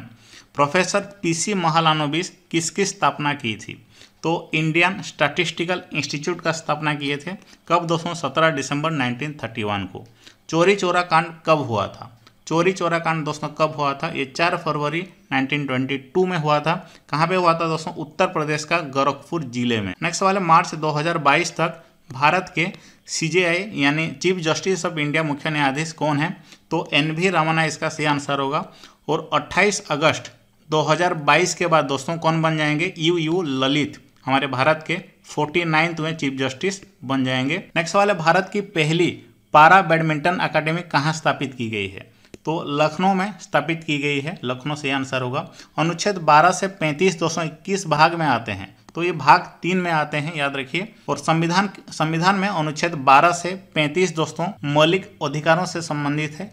प्रोफेसर PC महालानोबिस किसकी स्थापना की थी? तो इंडियन स्टैटिस्टिकल इंस्टीट्यूट का स्थापना किए थे। कब दोस्तों? 17 दिसंबर 1931 को। चोरी चोरा कांड कब हुआ था? चोरी चोरा कांड दोस्तों कब हुआ था? ये 4 फरवरी 1922 में हुआ था। कहाँ पे हुआ था दोस्तों? उत्तर प्रदेश का गोरखपुर जिले में। नेक्स्ट सवाल है, मार्च 2022 तक भारत के CJI यानी चीफ जस्टिस ऑफ इंडिया मुख्य न्यायाधीश कौन है? तो NV रमना इसका सही आंसर होगा। और 28 अगस्त 2022 के बाद दोस्तों कौन बन जाएंगे? UU ललित हमारे भारत के 49वें चीफ जस्टिस बन जाएंगे। नेक्स्ट सवाल है, भारत की पहली पारा बैडमिंटन अकादमी कहाँ स्थापित की गई है? तो लखनऊ में स्थापित की गई है, लखनऊ से आंसर होगा। अनुच्छेद 12 से 35 दोस्तों किस भाग में आते हैं? तो ये भाग 3 में आते हैं, याद रखिए। और संविधान में अनुच्छेद 12 से 35 दोस्तों मौलिक अधिकारों से संबंधित है।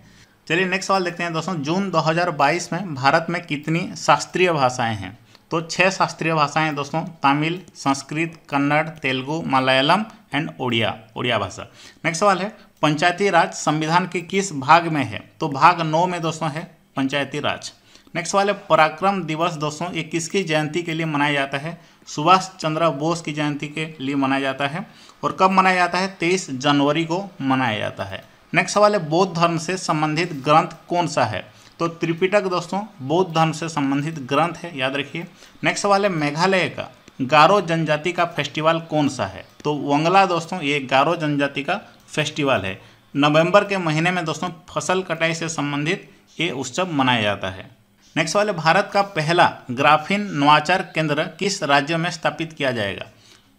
चलिए नेक्स्ट सवाल देखते हैं दोस्तों, जून 2022 में भारत में कितनी शास्त्रीय भाषाएँ हैं? तो 6 शास्त्रीय भाषाएँ दोस्तों, तमिल, संस्कृत, कन्नड़, तेलुगु, मलयालम एंड ओडिया भाषा। नेक्स्ट सवाल है, पंचायती राज संविधान के किस भाग में है? तो भाग 9 में दोस्तों है पंचायती राज। नेक्स्ट सवाल है, पराक्रम दिवस दोस्तों ये किसकी जयंती के लिए मनाया जाता है? सुभाष चंद्र बोस की जयंती के लिए मनाया जाता है। और कब मनाया जाता है? 23 जनवरी को मनाया जाता है। नेक्स्ट सवाल है, बौद्ध धर्म से संबंधित ग्रंथ कौन सा है? तो त्रिपिटक दोस्तों बौद्ध धर्म से संबंधित ग्रंथ है, याद रखिए। नेक्स्ट सवाल है, मेघालय का गारो जनजाति का फेस्टिवल कौन सा है? तो वंगला दोस्तों ये गारो जनजाति का फेस्टिवल है। नवंबर के महीने में दोस्तों फसल कटाई से संबंधित ये उत्सव मनाया जाता है। नेक्स्ट वाले, भारत का पहला ग्राफीन नवाचार केंद्र किस राज्य में स्थापित किया जाएगा?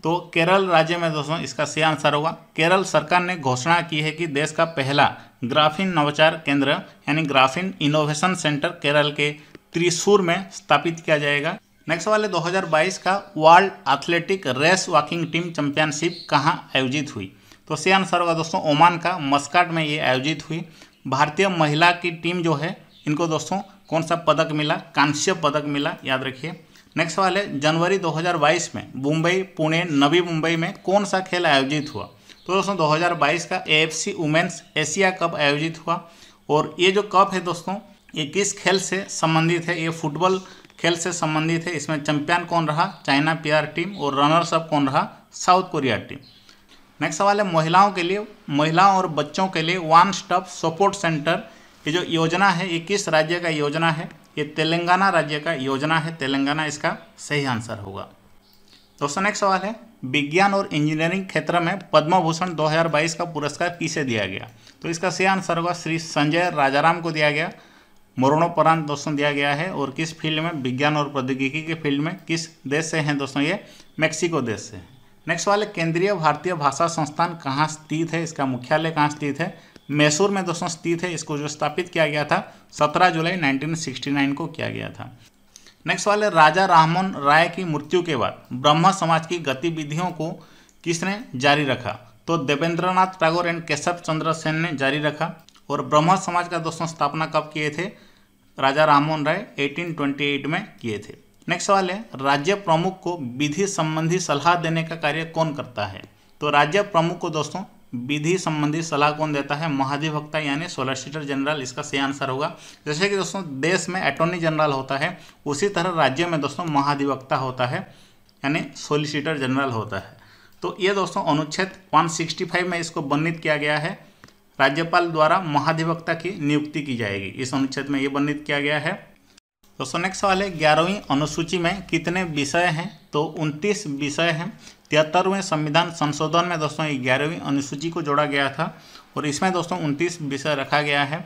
तो केरल राज्य में दोस्तों इसका सही आंसर होगा। केरल सरकार ने घोषणा की है कि देश का पहला ग्राफीन नवाचार केंद्र यानी ग्राफीन इनोवेशन सेंटर केरल के त्रिशूर में स्थापित किया जाएगा। नेक्स्ट वाले, 2022 का world athletic race walking team championship कहाँ आयोजित हुई? तो सही आंसर होगा दोस्तों ओमान का मस्काट में ये आयोजित हुई। भारतीय महिला की टीम जो है इनको दोस्तों कौन सा पदक मिला? कांस्य पदक मिला, याद रखिए। नेक्स्ट वाले, जनवरी 2022 में मुंबई, पुणे, नवी मुंबई में कौन सा खेल आयोजित हुआ? तो दोस्तों 2022 का AFC वुमेन्स एशिया कप आयोजित हुआ और ये जो कप है दोस्तों ये किस खेल से संबंधित है? ये फुटबॉल खेल से संबंधित है। इसमें चैंपियन कौन रहा? चाइना PR टीम और रनर्स अप कौन रहा? South Korea team. नेक्स्ट सवाल है, महिलाओं के लिए, महिलाओं और बच्चों के लिए वन स्टॉप सपोर्ट सेंटर ये जो योजना है ये किस राज्य का योजना है? ये तेलंगाना राज्य का योजना है। तेलंगाना इसका सही आंसर होगा। दोस्तों नेक्स्ट सवाल है, विज्ञान और इंजीनियरिंग क्षेत्र में पद्म भूषण 2022 का पुरस्कार किसे दिया गया? तो इसका सही आंसर होगा श्री संजय राजाराम को दिया गया, मरणोपरांत दोस्तों दिया गया है। और किस फील्ड में? विज्ञान और प्रौद्योगिकी के फील्ड में। किस देश से हैं दोस्तों? ये मेक्सिको देश से। नेक्स्ट वाले, केंद्रीय भारतीय भाषा संस्थान कहाँ स्थित है? इसका मुख्यालय कहाँ स्थित है? मैसूर में दोस्तों स्थित है। इसको जो स्थापित किया गया था 17 जुलाई 1969 को किया गया था। नेक्स्ट वाले, राजा राममोहन राय की मृत्यु के बाद ब्रह्म समाज की गतिविधियों को किसने जारी रखा? तो देवेंद्रनाथ टैगोर एंड केशव चंद्र सेन ने जारी रखा। और ब्रह्म समाज का दोस्तों स्थापना कब किए थे? राजा राममोहन राय 1828 में किए थे। नेक्स्ट सवाल है, राज्य प्रमुख को विधि संबंधी सलाह देने का कार्य कौन करता है? तो राज्य प्रमुख को दोस्तों विधि संबंधी सलाह कौन देता है? महाधिवक्ता यानी सॉलिसिटर जनरल इसका सही आंसर होगा। जैसे कि दोस्तों देश में अटॉर्नी जनरल होता है उसी तरह राज्य में दोस्तों महाधिवक्ता होता है यानी सॉलिसिटर जनरल होता है। तो ये दोस्तों अनुच्छेद 165 में इसको वर्णित किया गया है। राज्यपाल द्वारा महाधिवक्ता की नियुक्ति की जाएगी, इस अनुच्छेद में ये वर्णित किया गया है। दोस्तों नेक्स्ट सवाल है, 11वीं अनुसूची में कितने विषय हैं? तो 29 विषय हैं। 73वें संविधान संशोधन में दोस्तों 11वीं अनुसूची को जोड़ा गया था और इसमें दोस्तों 29 विषय रखा गया है।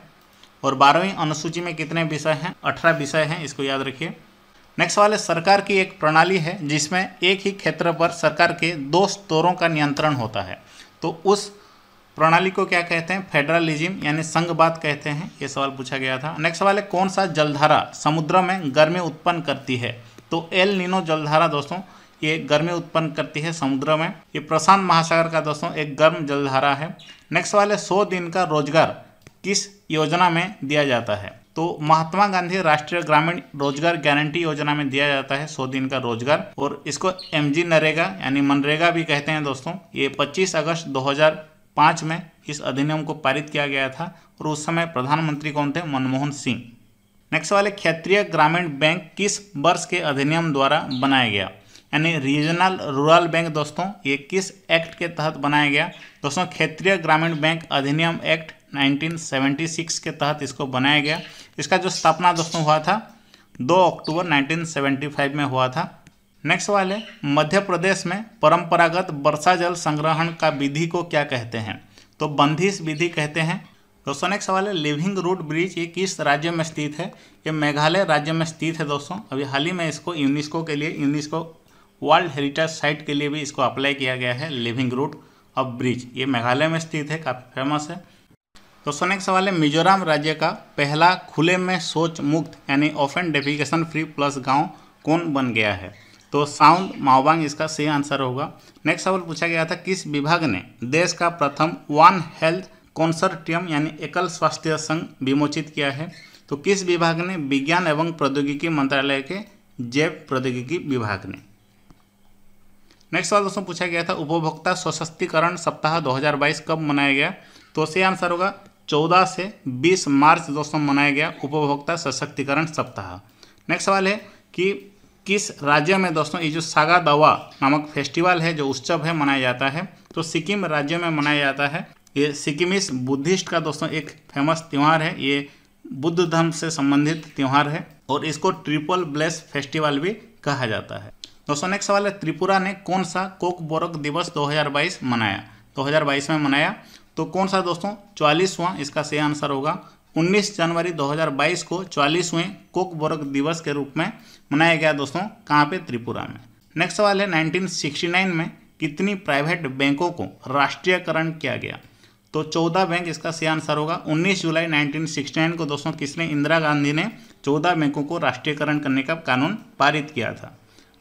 और 12वीं अनुसूची में कितने विषय हैं? 18 विषय हैं, इसको याद रखिए। नेक्स्ट सवाल है, सरकार की एक प्रणाली है जिसमें एक ही क्षेत्र पर सरकार के दो स्तरों का नियंत्रण होता है, तो उस प्रणाली को क्या कहते हैं? फेडरलिज्म यानी संघवाद कहते हैं। ये सवाल पूछा गया था। नेक्स्ट सवाल है, कौन सा जलधारा समुद्र में गर्मी उत्पन्न करती है? तो एल नीनो जलधारा दोस्तों ये गर्मी उत्पन्न करती है समुद्र में। ये प्रशांत महासागर का दोस्तों एक गर्म जलधारा है। नेक्स्ट सवाल है, 100 दिन का रोजगार किस योजना में दिया जाता है? तो महात्मा गांधी राष्ट्रीय ग्रामीण रोजगार गारंटी योजना में दिया जाता है 100 दिन का रोजगार। और इसको MGNरेगा यानी मनरेगा भी कहते हैं दोस्तों। ये 25 अगस्त 2005 में इस अधिनियम को पारित किया गया था और उस समय प्रधानमंत्री कौन थे? मनमोहन सिंह। नेक्स्ट वाले, क्षेत्रीय ग्रामीण बैंक किस वर्ष के अधिनियम द्वारा बनाया गया? यानी रीजनल रूरल बैंक दोस्तों ये किस एक्ट के तहत बनाया गया? दोस्तों क्षेत्रीय ग्रामीण बैंक अधिनियम एक्ट 1976 के तहत इसको बनाया गया। इसका जो स्थापना दोस्तों हुआ था 2 अक्टूबर 1975 में हुआ था। नेक्स्ट वाले, मध्य प्रदेश में परंपरागत वर्षा जल संग्रहण का विधि को क्या कहते हैं? तो बंदिश विधि कहते हैं दोस्तों। नेक्स्ट सवाल है, लिविंग रूट ब्रिज ये किस राज्य में स्थित है? ये मेघालय राज्य में स्थित है दोस्तों। अभी हाल ही में इसको यूनेस्को वर्ल्ड हेरिटेज साइट के लिए भी इसको अप्लाई किया गया है। लिविंग रूट ऑफ ब्रिज ये मेघालय में स्थित है, काफ़ी फेमस है दोस्तों। नेक्स्ट सवाल है, मिजोरम राज्य का पहला खुले में शौच मुक्त यानी ओपन डेफिकेशन फ्री प्लस गाँव कौन बन गया है? तो साउंड माओबांग इसका सही आंसर होगा। नेक्स्ट सवाल पूछा गया था, किस विभाग ने देश का प्रथम वन हेल्थ कॉन्सर्टियम यानी एकल स्वास्थ्य संघ विमोचित किया है? तो किस विभाग ने? विज्ञान एवं प्रौद्योगिकी मंत्रालय के जैव प्रौद्योगिकी विभाग ने। नेक्स्ट सवाल दोस्तों पूछा गया था, उपभोक्ता सशक्तिकरण सप्ताह 2022 कब मनाया गया? तो सही आंसर होगा 14 से 20 मार्च दोस्तों मनाया गया उपभोक्ता सशक्तिकरण सप्ताह। नेक्स्ट सवाल है कि किस राज्य में दोस्तों ये जो सागा दावा नामक फेस्टिवल है जो उत्सव है मनाया जाता है? तो सिक्किम राज्य में मनाया जाता है। ये सिक्किमिस बुद्धिस्ट का दोस्तों एक फेमस त्यौहार है, ये बुद्ध धर्म से संबंधित त्यौहार है और इसको ट्रिपल ब्लेस फेस्टिवल भी कहा जाता है। दोस्तों नेक्स्ट सवाल है, त्रिपुरा ने कौन सा कोक बोरक दिवस 2022 मनाया? 2022 में मनाया तो कौन सा दोस्तों? 44वां, इसका सही आंसर होगा। 19 जनवरी 2022 को 44वें कोक बोरक दिवस के रूप में मनाया गया दोस्तों, कहाँ पे? त्रिपुरा में। नेक्स्ट सवाल है, 1969 में कितनी प्राइवेट बैंकों को राष्ट्रीयकरण किया गया? तो 14 बैंक, इसका सही आंसर होगा। 19 जुलाई 1969 को दोस्तों किसने? इंदिरा गांधी ने 14 बैंकों को राष्ट्रीयकरण करने का कानून पारित किया था।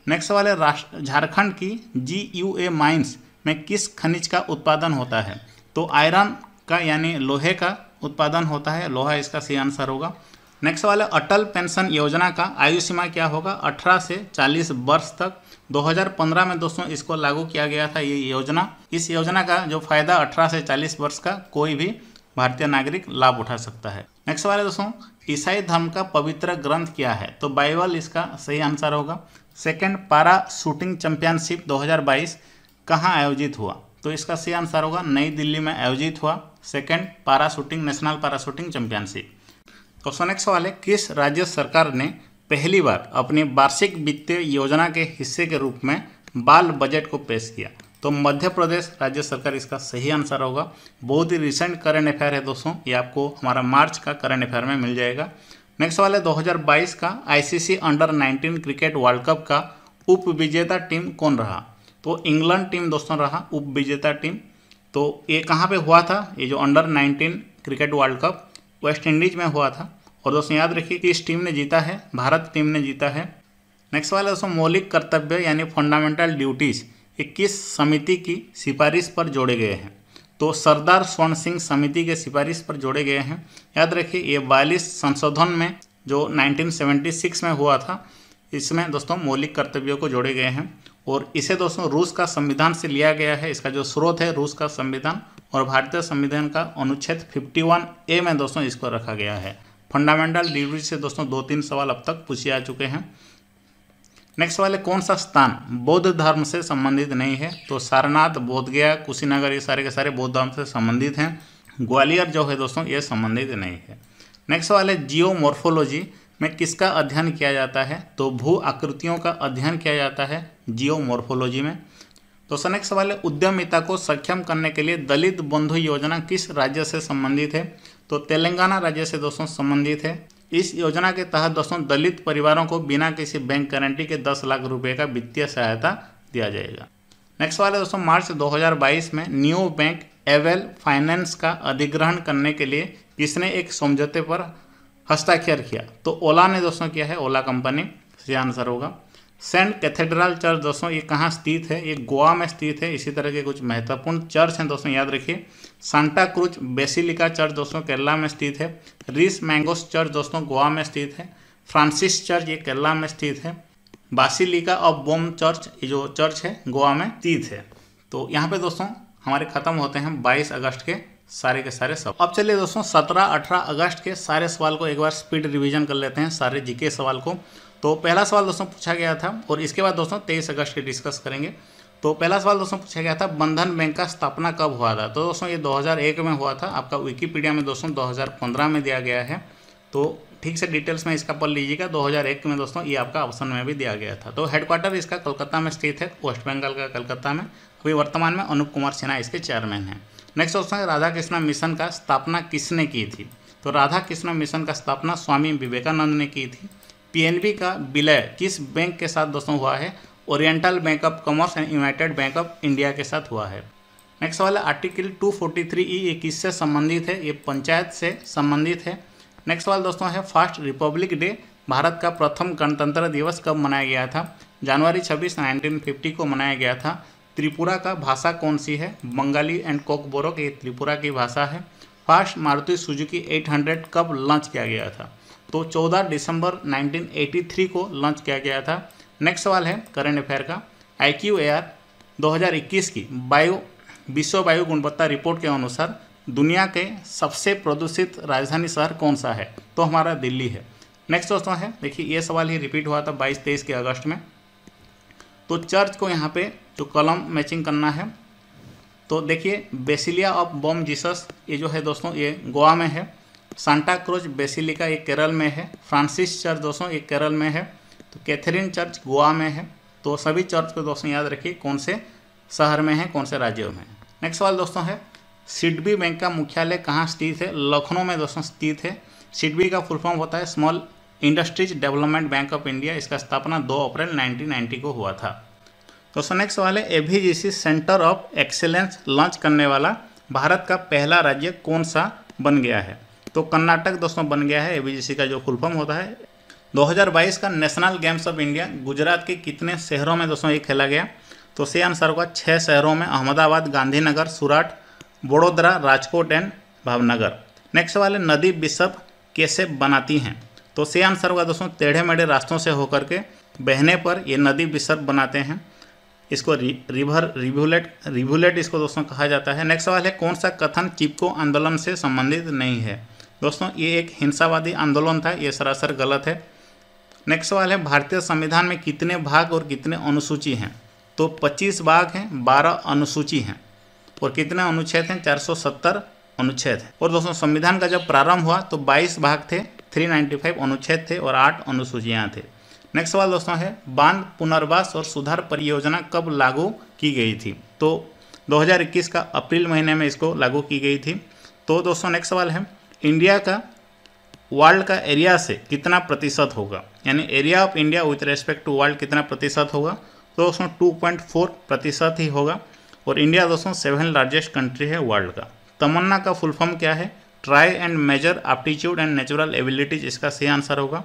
नेक्स्ट सवाल है, झारखंड की GUA माइंस में किस खनिज का उत्पादन होता है? तो आयरन का यानी लोहे का उत्पादन होता है, लोहा, इसका सही आंसर होगा। नेक्स्ट सवाल है, अटल पेंशन योजना का आयु सीमा क्या होगा? 18 से 40 वर्ष तक। 2015 में दोस्तों इसको लागू किया गया था ये योजना। इस योजना का जो फायदा 18 से 40 वर्ष का कोई भी भारतीय नागरिक लाभ उठा सकता है। नेक्स्ट सवाल है दोस्तों, ईसाई धर्म का पवित्र ग्रंथ क्या है? तो बाइबल, इसका सही आंसर होगा। सेकेंड पारा शूटिंग चैंपियनशिप 2022 कहाँ आयोजित हुआ? तो इसका सही आंसर होगा, नई दिल्ली में आयोजित हुआ second para shooting, national para shooting championship. तो नेक्स्ट सवाल है, किस राज्य सरकार ने पहली बार अपनी वार्षिक वित्तीय योजना के हिस्से के रूप में बाल बजट को पेश किया? तो मध्य प्रदेश राज्य सरकार, इसका सही आंसर होगा। बहुत ही रिसेंट करंट अफेयर है दोस्तों, ये आपको हमारा मार्च का करंट अफेयर में मिल जाएगा। नेक्स्ट सवाल है, 2022 का ICC under nineteen cricket world cup का उप विजेता टीम कौन रहा? तो इंग्लैंड टीम दोस्तों रहा उप विजेता टीम। तो ये कहाँ पे हुआ था? ये जो under nineteen cricket world cup West Indies में हुआ था। और दोस्तों याद रखिए कि इस टीम ने जीता है, भारत टीम ने जीता है। नेक्स्ट सवाल है दोस्तों, मौलिक कर्तव्य यानी फंडामेंटल ड्यूटीज़ ये किस समिति की सिफारिश पर जोड़े गए हैं? तो सरदार स्वर्ण सिंह समिति के सिफारिश पर जोड़े गए हैं। याद रखिए ये 42 संशोधन में जो 1976 में हुआ था, इसमें दोस्तों मौलिक कर्तव्यों को जोड़े गए हैं। और इसे दोस्तों रूस का संविधान से लिया गया है, इसका जो स्रोत है रूस का संविधान। और भारतीय संविधान का अनुच्छेद 51A में दोस्तों इसको रखा गया है। फंडामेंटल ड्यूटी से दोस्तों 2-3 सवाल अब तक पूछे जा चुके हैं। नेक्स्ट सवाल है, कौन सा स्थान बौद्ध धर्म से संबंधित नहीं है? तो सारनाथ, बोधगया, कुशीनगर, ये सारे के सारे बौद्ध धर्म से संबंधित हैं। ग्वालियर जो है दोस्तों ये संबंधित नहीं है। नेक्स्ट सवाल है, जियोमॉर्फोलॉजी में किसका अध्ययन किया जाता है? तो भू आकृतियों का अध्ययन किया जाता है जियोमॉर्फोलॉजी में। दोस्तों नेक्स्ट सवाल है, उद्यमिता को सक्षम करने के लिए दलित बंधु योजना किस राज्य से संबंधित है? तो तेलंगाना राज्य से दोस्तों संबंधित है। इस योजना के तहत दोस्तों दलित परिवारों को बिना किसी बैंक गारंटी के 10 लाख रुपए का वित्तीय सहायता दिया जाएगा। नेक्स्ट सवाल है दोस्तों, मार्च 2022 में न्यू बैंक एवेल फाइनेंस का अधिग्रहण करने के लिए किसने एक समझौते पर हस्ताक्षर किया? तो ओला ने दोस्तों किया है, ओला कंपनी, सही आंसर होगा। सेंट कैथेड्रल चर्च दोस्तों ये कहाँ स्थित है? ये गोवा में स्थित है। इसी तरह के कुछ महत्वपूर्ण चर्च हैं दोस्तों, याद रखिए। सांता क्रूज बेसिलिका चर्च दोस्तों केरला में स्थित है। रिस मैंगोस चर्च दोस्तों गोवा में स्थित है। फ्रांसिस चर्च ये केरला में स्थित है। बासिलिका ऑफ बोम चर्च, ये जो चर्च है गोवा में स्थित है। तो यहाँ पे दोस्तों हमारे खत्म होते हैं 22 अगस्त के सारे सवाल। अब चलिए दोस्तों 17-18 अगस्त के सारे सवाल को एक बार स्पीड रिवीजन कर लेते हैं, सारे जीके सवाल को। तो पहला सवाल दोस्तों पूछा गया था, और इसके बाद दोस्तों 23 अगस्त के डिस्कस करेंगे। तो पहला सवाल दोस्तों पूछा गया था, बंधन बैंक का स्थापना कब हुआ था? तो दोस्तों ये 2001 में हुआ था। आपका विकीपीडिया में दोस्तों 2015 में दिया गया है, तो ठीक से डिटेल्स में इसका पढ़ लीजिएगा। 2001 में दोस्तों ये आपका ऑप्शन में भी दिया गया था। तो हेडक्वार्टर इसका कोलकाता में स्थित है, वेस्ट बंगाल का कोलकाता में। अभी वर्तमान में अनूप कुमार सिन्हा इसके चेयरमैन हैं। नेक्स्ट ऑप्शन है, राधा कृष्ण मिशन का स्थापना किसने की थी? तो राधा कृष्ण मिशन का स्थापना स्वामी विवेकानंद ने की थी। पीएनबी का विलय किस बैंक के साथ दोस्तों हुआ है? Oriental bank of commerce and united bank of India के साथ हुआ है। नेक्स्ट सवाल है, आर्टिकल 243E ये किससे संबंधित है? ये पंचायत से संबंधित है। नेक्स्ट सवाल दोस्तों है, फर्स्ट रिपब्लिक डे भारत का प्रथम गणतंत्र दिवस कब मनाया गया था? जनवरी 26, 1950 को मनाया गया था। त्रिपुरा का भाषा कौन सी है? बंगाली एंड कोक बोरोक, ये त्रिपुरा की भाषा है। फर्स्ट मारुति सुजुकी 800 कब लॉन्च किया गया था? तो 14 दिसंबर 1983 को लॉन्च किया गया था। नेक्स्ट सवाल है करंट अफेयर का, IQAR 2021 की विश्व वायु गुणवत्ता रिपोर्ट के अनुसार दुनिया के सबसे प्रदूषित राजधानी शहर कौन सा है? तो हमारा दिल्ली है। नेक्स्ट दोस्तों है, देखिए ये सवाल ही रिपीट हुआ था 22-23 के अगस्त में। तो चर्च को यहाँ पे जो कॉलम मैचिंग करना है, तो देखिए बेसिलिया ऑफ बॉम जीसस ये जो है दोस्तों ये गोवा में है। सांता क्रूज बेसिलिका ये केरल में है। फ्रांसिस चर्च दोस्तों ये केरल में है। तो कैथरीन चर्च गोवा में है। तो सभी चर्च को दोस्तों याद रखिए कौन से शहर में है, कौन से राज्यों में। नेक्स्ट सवाल दोस्तों है सिडबी बैंक का मुख्यालय कहाँ स्थित है? लखनऊ में दोस्तों स्थित है। सिडबी का फुल फॉर्म होता है small industries development bank of India. इसका स्थापना 2 अप्रैल 1990 को हुआ था। दोस्तों नेक्स्ट सवाल है एबीजीसी सेंटर ऑफ एक्सेलेंस लॉन्च करने वाला भारत का पहला राज्य कौन सा बन गया है? तो कर्नाटक दोस्तों बन गया है। एबीजीसी का जो फुल फॉर्म होता है। 2022 का national games of India Gujarat के कितने शहरों में दोस्तों ये खेला गया? तो से आंसर होगा 6 शहरों में, अहमदाबाद, गांधीनगर, सूरत, वडोदरा, राजकोट एंड भावनगर। नेक्स्ट वाले नदी बिशप कैसे बनाती हैं? तो से आंसर होगा दोस्तों टेढ़े मेढ़े रास्तों से होकर के बहने पर ये नदी बिशप बनाते हैं। इसको रिवर रिव्यूलेट इसको दोस्तों कहा जाता है। नेक्स्ट सवाल है कौन सा कथन चिपको आंदोलन से संबंधित नहीं है? दोस्तों ये एक हिंसावादी आंदोलन था, ये सरासर गलत है। नेक्स्ट सवाल है भारतीय संविधान में कितने भाग और कितने अनुसूची हैं? तो 25 भाग हैं, 12 अनुसूची हैं और कितने अनुच्छेद हैं? 470 अनुच्छेद हैं। और दोस्तों संविधान का जब प्रारंभ हुआ तो 22 भाग थे, 395 अनुच्छेद थे और 8 अनुसूचियां थे। नेक्स्ट सवाल दोस्तों है बांध पुनर्वास और सुधार परियोजना कब लागू की गई थी? तो 2021 का अप्रैल महीने में इसको लागू की गई थी। तो दोस्तों नेक्स्ट सवाल है इंडिया का वर्ल्ड का एरिया से कितना प्रतिशत होगा? यानी area of India with respect to world कितना प्रतिशत होगा? तो दोस्तों 2.4% ही होगा। और इंडिया दोस्तों 7 लार्जेस्ट कंट्री है वर्ल्ड का। तमन्ना का फुल फॉर्म क्या है? Try and major aptitude and natural abilities. इसका सही आंसर होगा।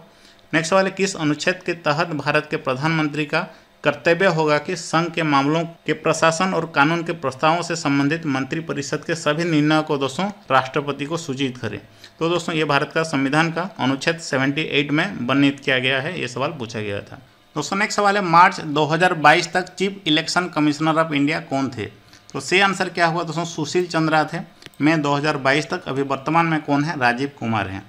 नेक्स्ट वाले किस अनुच्छेद के तहत भारत के प्रधानमंत्री का कर्तव्य होगा कि संघ के मामलों के प्रशासन और कानून के प्रस्तावों से संबंधित मंत्रिपरिषद के सभी निर्णयों को दोस्तों राष्ट्रपति को सूचित करें? तो दोस्तों ये भारत का संविधान का अनुच्छेद 78 में वर्णित किया गया है। ये सवाल पूछा गया था। दोस्तों नेक्स्ट सवाल है मार्च 2022 तक chief election commissioner of India कौन थे? तो सही आंसर क्या हुआ दोस्तों? सुशील चंद्रा थे। मई 2022 तक। अभी वर्तमान में कौन है? राजीव कुमार हैं।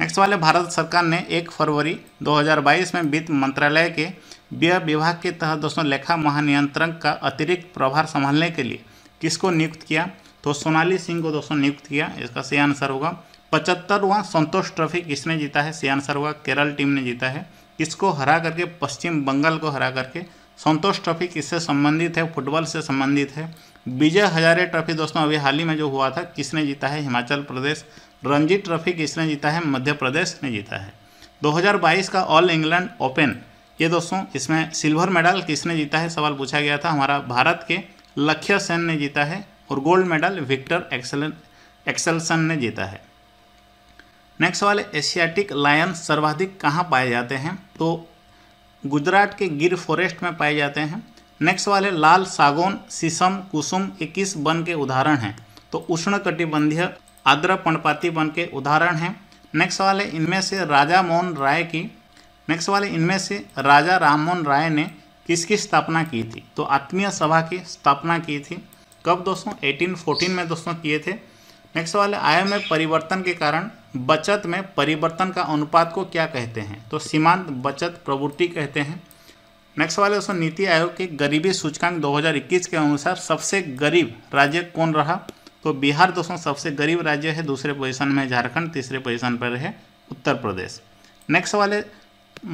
नेक्स्ट वाले भारत सरकार ने 1 फरवरी 2022 में वित्त मंत्रालय के व्यय विभाग के तहत दोस्तों लेखा महानियंत्रक का अतिरिक्त प्रभार संभालने के लिए किसको नियुक्त किया? तो सोनाली सिंह को दोस्तों नियुक्त किया। इसका सही आंसर होगा। 75वां संतोष ट्रॉफी किसने जीता है? सही आंसर होगा केरल टीम ने जीता है। किसको हरा करके? पश्चिम बंगाल को हरा करके। संतोष ट्रॉफी किससे संबंधित है? फुटबॉल से संबंधित है। विजय हजारे ट्रॉफी दोस्तों अभी हाल ही में जो हुआ था किसने जीता है? हिमाचल प्रदेश। रणजी ट्रॉफी किसने जीता है? मध्य प्रदेश ने जीता है। 2022 का ऑल इंग्लैंड ओपन ये दोस्तों इसमें सिल्वर मेडल किसने जीता है? सवाल पूछा गया था। हमारा भारत के लक्ष्य सेन ने जीता है। और गोल्ड मेडल विक्टर एक्सेलसन ने जीता है। नेक्स्ट सवाल है एशियाटिक लायन सर्वाधिक कहाँ पाए जाते हैं? तो गुजरात के गिर फॉरेस्ट में पाए जाते हैं। नेक्स्ट वाले लाल सागौन शीशम कुसुम ये किस वन के उदाहरण हैं? तो उष्णकटिबंधीय आर्द्र पर्णपाती वन के उदाहरण हैं। नेक्स्ट वाले इनमें से राजा मोहन राय की राजा राममोहन राय ने किसकी स्थापना की थी? तो आत्मीय सभा की स्थापना की थी। कब दोस्तों? 1814 में दोस्तों किए थे। नेक्स्ट वाले आय में परिवर्तन के कारण बचत में परिवर्तन का अनुपात को क्या कहते हैं? तो सीमांत बचत प्रवृत्ति कहते हैं। नेक्स्ट वाले दोस्तों नीति आयोग के गरीबी सूचकांक 2021 के अनुसार सबसे गरीब राज्य कौन रहा? तो बिहार दोस्तों सबसे गरीब राज्य है। दूसरे पोजीशन में झारखंड, तीसरे पोजीशन पर है उत्तर प्रदेश। नेक्स्ट वाले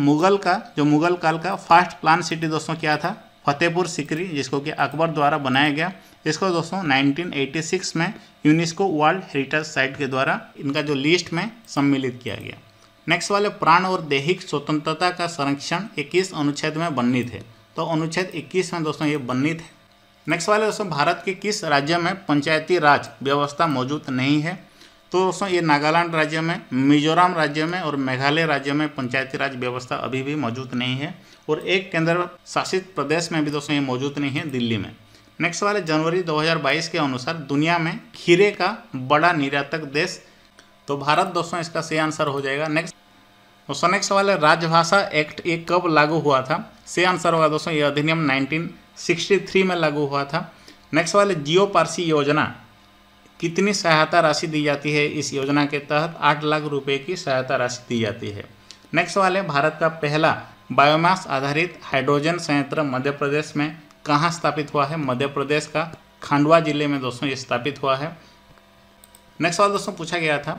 मुगल काल का फर्स्ट प्लान सिटी दोस्तों क्या था? फतेहपुर सिकरी, जिसको कि अकबर द्वारा बनाया गया। इसको दोस्तों 1986 में यूनेस्को वर्ल्ड हेरिटेज साइट के द्वारा इनका जो लिस्ट में सम्मिलित किया गया। नेक्स्ट वाले प्राण और दैहिक स्वतंत्रता का संरक्षण 21 अनुच्छेद में वर्णित है। तो अनुच्छेद 21 में दोस्तों ये वर्णित है। नेक्स्ट वाले दोस्तों भारत के किस राज्य में पंचायती राज व्यवस्था मौजूद नहीं है? तो दोस्तों ये नागालैंड राज्य में, मिजोरम राज्य में और मेघालय राज्य में पंचायती राज व्यवस्था अभी भी मौजूद नहीं है। और एक केंद्र शासित प्रदेश में भी दोस्तों ये मौजूद नहीं है, दिल्ली में। नेक्स्ट वाले जनवरी 2022 के अनुसार दुनिया में खीरे का बड़ा निर्यातक देश? तो भारत दोस्तों इसका सही आंसर हो जाएगा। नेक्स्ट दोस्तों नेक्स्ट वाले राजभाषा एक्ट ये कब लागू हुआ था? सही आंसर होगा दोस्तों ये अधिनियम 1963 में लागू हुआ था। नेक्स्ट वाले जियो पारसी योजना कितनी सहायता राशि दी जाती है? इस योजना के तहत 8 लाख रुपए की सहायता राशि दी जाती है। नेक्स्ट वाले भारत का पहला बायोमास आधारित हाइड्रोजन संयंत्र मध्य प्रदेश में कहाँ स्थापित हुआ है? मध्य प्रदेश का खांडवा जिले में दोस्तों ये स्थापित हुआ है। नेक्स्ट सवाल दोस्तों पूछा गया था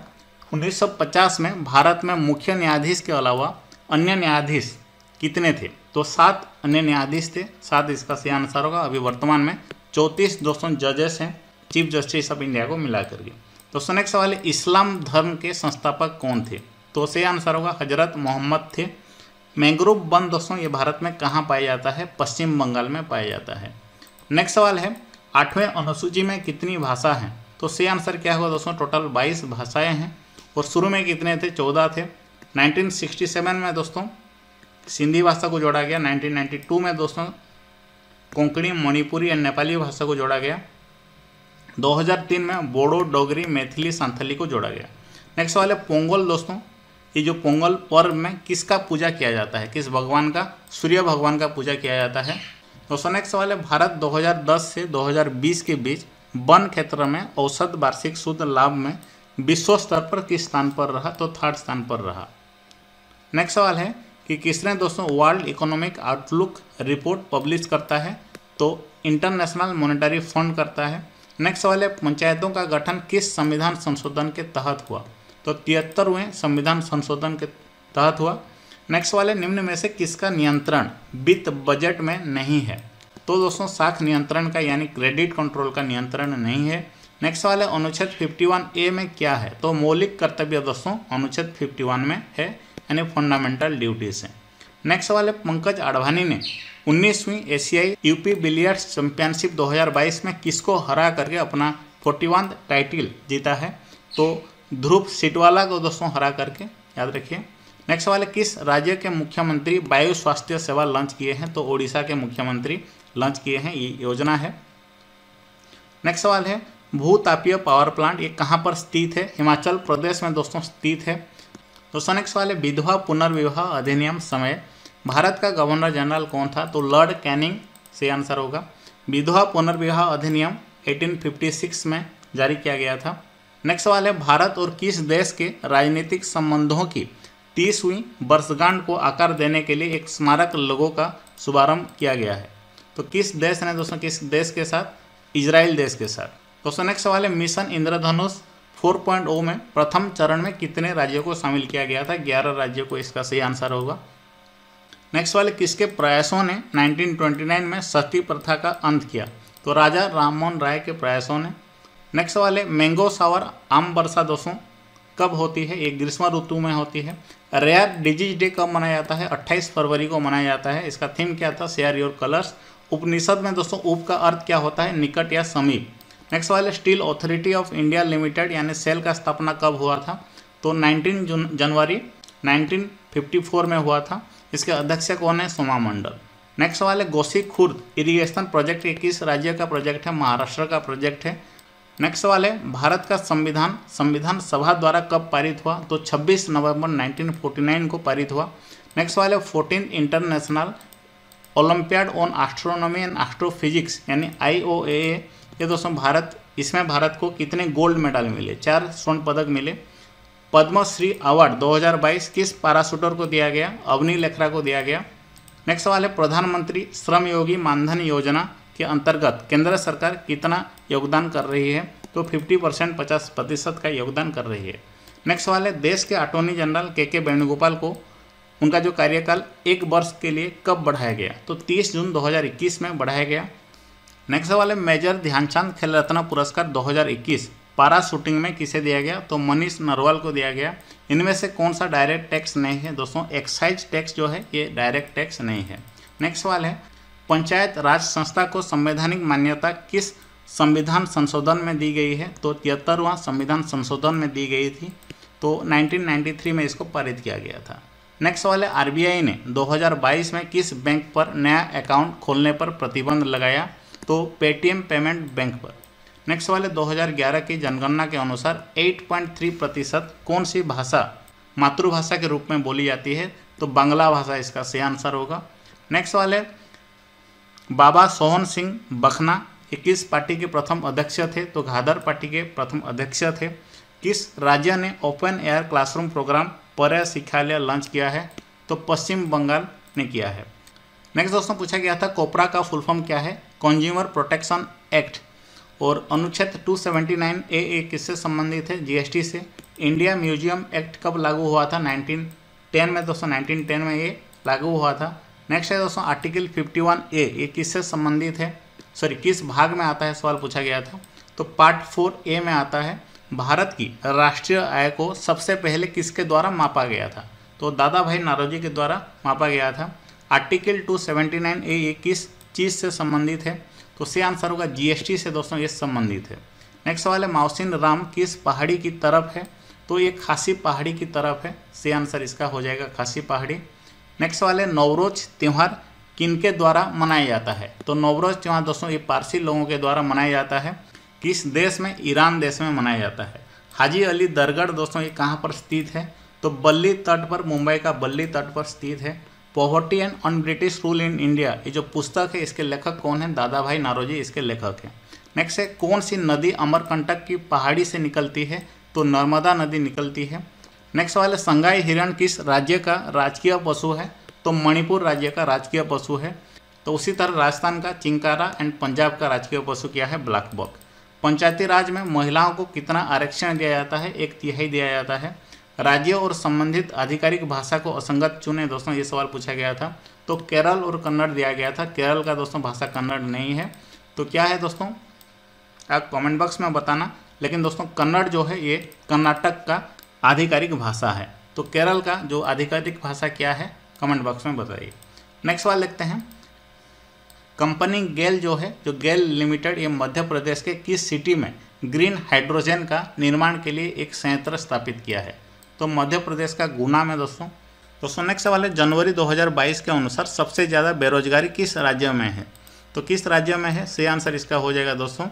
1950 में भारत में मुख्य न्यायाधीश के अलावा अन्य न्यायाधीश कितने थे, तो 7 अन्य न्यायाधीश थे, 7 इसका सही आंसर होगा। अभी वर्तमान में 34 दोस्तों जजेस हैं चीफ जस्टिस ऑफ इंडिया को मिला करके। दोस्तों नेक्स्ट सवाल है इस्लाम धर्म के संस्थापक कौन थे, तो सही आंसर होगा हजरत मोहम्मद थे। मैंग्रोव वन दोस्तों ये भारत में कहाँ पाया जाता है, पश्चिम बंगाल में पाया जाता है। नेक्स्ट सवाल है 8वें अनुसूची में कितनी भाषा हैं, तो सही आंसर क्या होगा दोस्तों, टोटल 22 भाषाएं हैं और शुरू में कितने थे, 14 थे। 1967 में दोस्तों सिंधी भाषा को जोड़ा गया, 1992 में दोस्तों कोंकणी, मणिपुरी और नेपाली भाषा को जोड़ा गया, 2003 में बोडो, डोगरी, मैथिली, संथाली को जोड़ा गया। नेक्स्ट सवाल है पोंगल दोस्तों, ये जो पोंगल पर्व में किसका पूजा किया जाता है, किस भगवान का, सूर्य भगवान का पूजा किया जाता है। दोस्तों नेक्स्ट सवाल है भारत 2010 से 2020 के बीच वन क्षेत्र में औसत वार्षिक शुद्ध लाभ में विश्व स्तर पर किस स्थान पर रहा, तो 3rd स्थान पर रहा। नेक्स्ट सवाल है कि किसने दोस्तों world economic outlook report publish करता है, तो इंटरनेशनल मॉनेटरी फंड करता है। नेक्स्ट सवाल है पंचायतों का गठन किस संविधान संशोधन के तहत हुआ, तो 73वें संविधान संशोधन के तहत हुआ। नेक्स्ट सवाल है निम्न में से किसका नियंत्रण वित्त बजट में नहीं है, तो दोस्तों साख नियंत्रण का यानी क्रेडिट कंट्रोल का नियंत्रण नहीं है। नेक्स्ट सवाल है अनुच्छेद 51A में क्या है, तो मौलिक कर्तव्य दोस्तों अनुच्छेद 51 में है यानी फंडामेंटल ड्यूटीज है। नेक्स्ट सवाल है पंकज आडवाणी ने 19वीं एशियाई यूपी बिलियर्ड्स चैंपियनशिप 2022 में किसको हरा करके अपना 41वां टाइटल जीता है, तो ध्रुव सीटवाला को दोस्तों हरा करके, याद रखिए। नेक्स्ट सवाल है किस राज्य के मुख्यमंत्री वायु स्वास्थ्य सेवा लॉन्च किए हैं, तो ओडिशा के मुख्यमंत्री लॉन्च किए हैं, ये योजना है। नेक्स्ट सवाल है भूतापीय पावर प्लांट ये कहाँ पर स्थित है, हिमाचल प्रदेश में दोस्तों स्थित है। दोस्तों नेक्स्ट सवाल है विधवा पुनर्विवाह अधिनियम समय भारत का गवर्नर जनरल कौन था, तो लॉर्ड कैनिंग से आंसर होगा। विधवा पुनर्विवाह अधिनियम 1856 में जारी किया गया था। नेक्स्ट सवाल है भारत और किस देश के राजनीतिक संबंधों की 30वीं वर्षगांठ को आकार देने के लिए एक स्मारक लोगों का शुभारंभ किया गया है, तो किस देश ने दोस्तों, किस देश के साथ, इजराइल देश के साथ। दोस्तों नेक्स्ट सवाल है मिशन इंद्रधनुष 4.0 में प्रथम चरण में कितने राज्यों को शामिल किया गया था, 11 राज्यों को इसका सही आंसर होगा। नेक्स्ट सवाल है किसके प्रयासों ने 1929 में सती प्रथा का अंत किया, तो राजा राम मोहन राय के प्रयासों ने। नेक्स्ट सवाल है मैंगो सावर आम वर्षा दोस्तों कब होती है, ये ग्रीष्म ऋतु में होती है। रेयर डिजीज डे कब मनाया जाता है, 28 फरवरी को मनाया जाता है। इसका थीम क्या था, शेयर योर कलर्स। उपनिषद में दोस्तों उप का अर्थ क्या होता है, निकट या समीप। नेक्स्ट सवाल है steel authority of India limited यानी सेल का स्थापना कब हुआ था, तो 19 जनवरी 1954 में हुआ था। इसके अध्यक्ष कौन है, सोमा मंडल। नेक्स्ट सवाल है गोसी खुर्द इरीगेशन प्रोजेक्ट ये किस राज्य का प्रोजेक्ट है, महाराष्ट्र का प्रोजेक्ट है। नेक्स्ट सवाल है भारत का संविधान सभा द्वारा कब पारित हुआ, तो 26 नवंबर 1949 को पारित हुआ। नेक्स्ट सवाल है 14 international olympiad on astronomy and astrophysics यानी IOAA ये दोस्तों भारत, इसमें भारत को कितने गोल्ड मेडल मिले, 4 स्वर्ण पदक मिले। पद्मश्री अवार्ड 2022 किस पारा शूटर को दिया गया, अवनी लेखरा को दिया गया। नेक्स्ट सवाल है प्रधानमंत्री श्रमयोगी मानधन योजना के अंतर्गत केंद्र सरकार कितना योगदान कर रही है, तो 50%, 50% का योगदान कर रही है। नेक्स्ट सवाल है देश के अटॉर्नी जनरल के वेणुगोपाल को उनका जो कार्यकाल 1 वर्ष के लिए कब बढ़ाया गया, तो 30 जून 2021 में बढ़ाया गया। नेक्स्ट सवाल है मेजर ध्यानचंद खेल रत्न पुरस्कार 2021 पारा शूटिंग में किसे दिया गया, तो मनीष नरवाल को दिया गया। इनमें से कौन सा डायरेक्ट टैक्स नहीं है, दोस्तों एक्साइज टैक्स जो है ये डायरेक्ट टैक्स नहीं है। नेक्स्ट सवाल है पंचायत राज संस्था को संवैधानिक मान्यता किस संविधान संशोधन में दी गई है, तो 73वां संविधान संशोधन में दी गई थी, तो 1993 में इसको पारित किया गया था। नेक्स्ट सवाल है RBI ने 2022 में किस बैंक पर नया अकाउंट खोलने पर प्रतिबंध लगाया, तो पेटीएम पेमेंट बैंक पर। नेक्स्ट सवाल है 2011 की जनगणना के अनुसार 8.3% कौन सी भाषा मातृभाषा के रूप में बोली जाती है, तो बांग्ला भाषा इसका सही आंसर होगा। नेक्स्ट सवाल है बाबा सोहन सिंह बखना किस पार्टी के प्रथम अध्यक्ष थे, तो घाधर पार्टी के प्रथम अध्यक्ष थे। किस राज्य ने ओपन एयर क्लासरूम प्रोग्राम पर्याय शिक्षालय लॉन्च किया है, तो पश्चिम बंगाल ने किया है। नेक्स्ट दोस्तों पूछा गया था कोपरा का फुल फॉर्म क्या है, कंज्यूमर प्रोटेक्शन एक्ट और अनुच्छेद 279A किससे संबंधित है, GST से। इंडिया म्यूजियम एक्ट कब लागू हुआ था, 1910 में दोस्तों 1910 में ये लागू हुआ था। नेक्स्ट है दोस्तों आर्टिकल 51A, ये किससे संबंधित है, सॉरी किस भाग में आता है सवाल पूछा गया था। तो पार्ट 4A में आता है भारत की राष्ट्रीय आय को सबसे पहले किसके द्वारा मापा गया था। तो दादा भाई नौरोजी के द्वारा मापा गया था। आर्टिकल 279A ये किस चीज़ से संबंधित है, तो सही आंसर होगा GST से दोस्तों ये संबंधित है। नेक्स्ट सवाल है माउसिन राम किस पहाड़ी की तरफ है, तो ये खासी पहाड़ी की तरफ है, सही आंसर इसका हो जाएगा खासी पहाड़ी। नेक्स्ट सवाल है नवरोज त्यौहार किनके द्वारा मनाया जाता है, तो नवरोज त्यौहार दोस्तों ये पारसी लोगों के द्वारा मनाया जाता है। किस देश में, ईरान देश में मनाया जाता है। हाजी अली दरगाह दोस्तों ये कहाँ पर स्थित है, तो बल्ली तट पर, मुंबई का बल्ली तट पर स्थित है। Poverty and un British rule in India ये जो पुस्तक है इसके लेखक कौन है, दादा भाई नौरोजी इसके लेखक हैं। नेक्स्ट है कौन सी नदी अमरकंटक की पहाड़ी से निकलती है, तो नर्मदा नदी निकलती है। नेक्स्ट वाला संगाई हिरण किस राज्य का राजकीय पशु है, तो मणिपुर राज्य का राजकीय पशु है। तो उसी तरह राजस्थान का चिंकारा एंड पंजाब का राजकीय पशु क्या है, ब्लैक बक। पंचायती राज में महिलाओं को कितना आरक्षण दिया जाता है, 1/3 दिया जाता है। राज्य और संबंधित आधिकारिक भाषा को असंगत चुने दोस्तों ये सवाल पूछा गया था। तो केरल और कन्नड़ दिया गया था, केरल का दोस्तों भाषा कन्नड़ नहीं है, तो क्या है दोस्तों आप कमेंट बॉक्स में बताना। लेकिन दोस्तों कन्नड़ जो है ये कर्नाटक का आधिकारिक भाषा है, तो केरल का जो आधिकारिक भाषा क्या है कमेंट बॉक्स में बताइए। नेक्स्ट वाला लिखते हैं कंपनी गेल जो है, जो गेल लिमिटेड ये मध्य प्रदेश के किस सिटी में ग्रीन हाइड्रोजन का निर्माण के लिए एक संयंत्र स्थापित किया है, तो मध्य प्रदेश का गुना में दोस्तों। दोस्तों नेक्स्ट सवाल है जनवरी 2022 के अनुसार सबसे ज़्यादा बेरोजगारी किस राज्य में है, तो किस राज्य में है, सही आंसर इसका हो जाएगा दोस्तों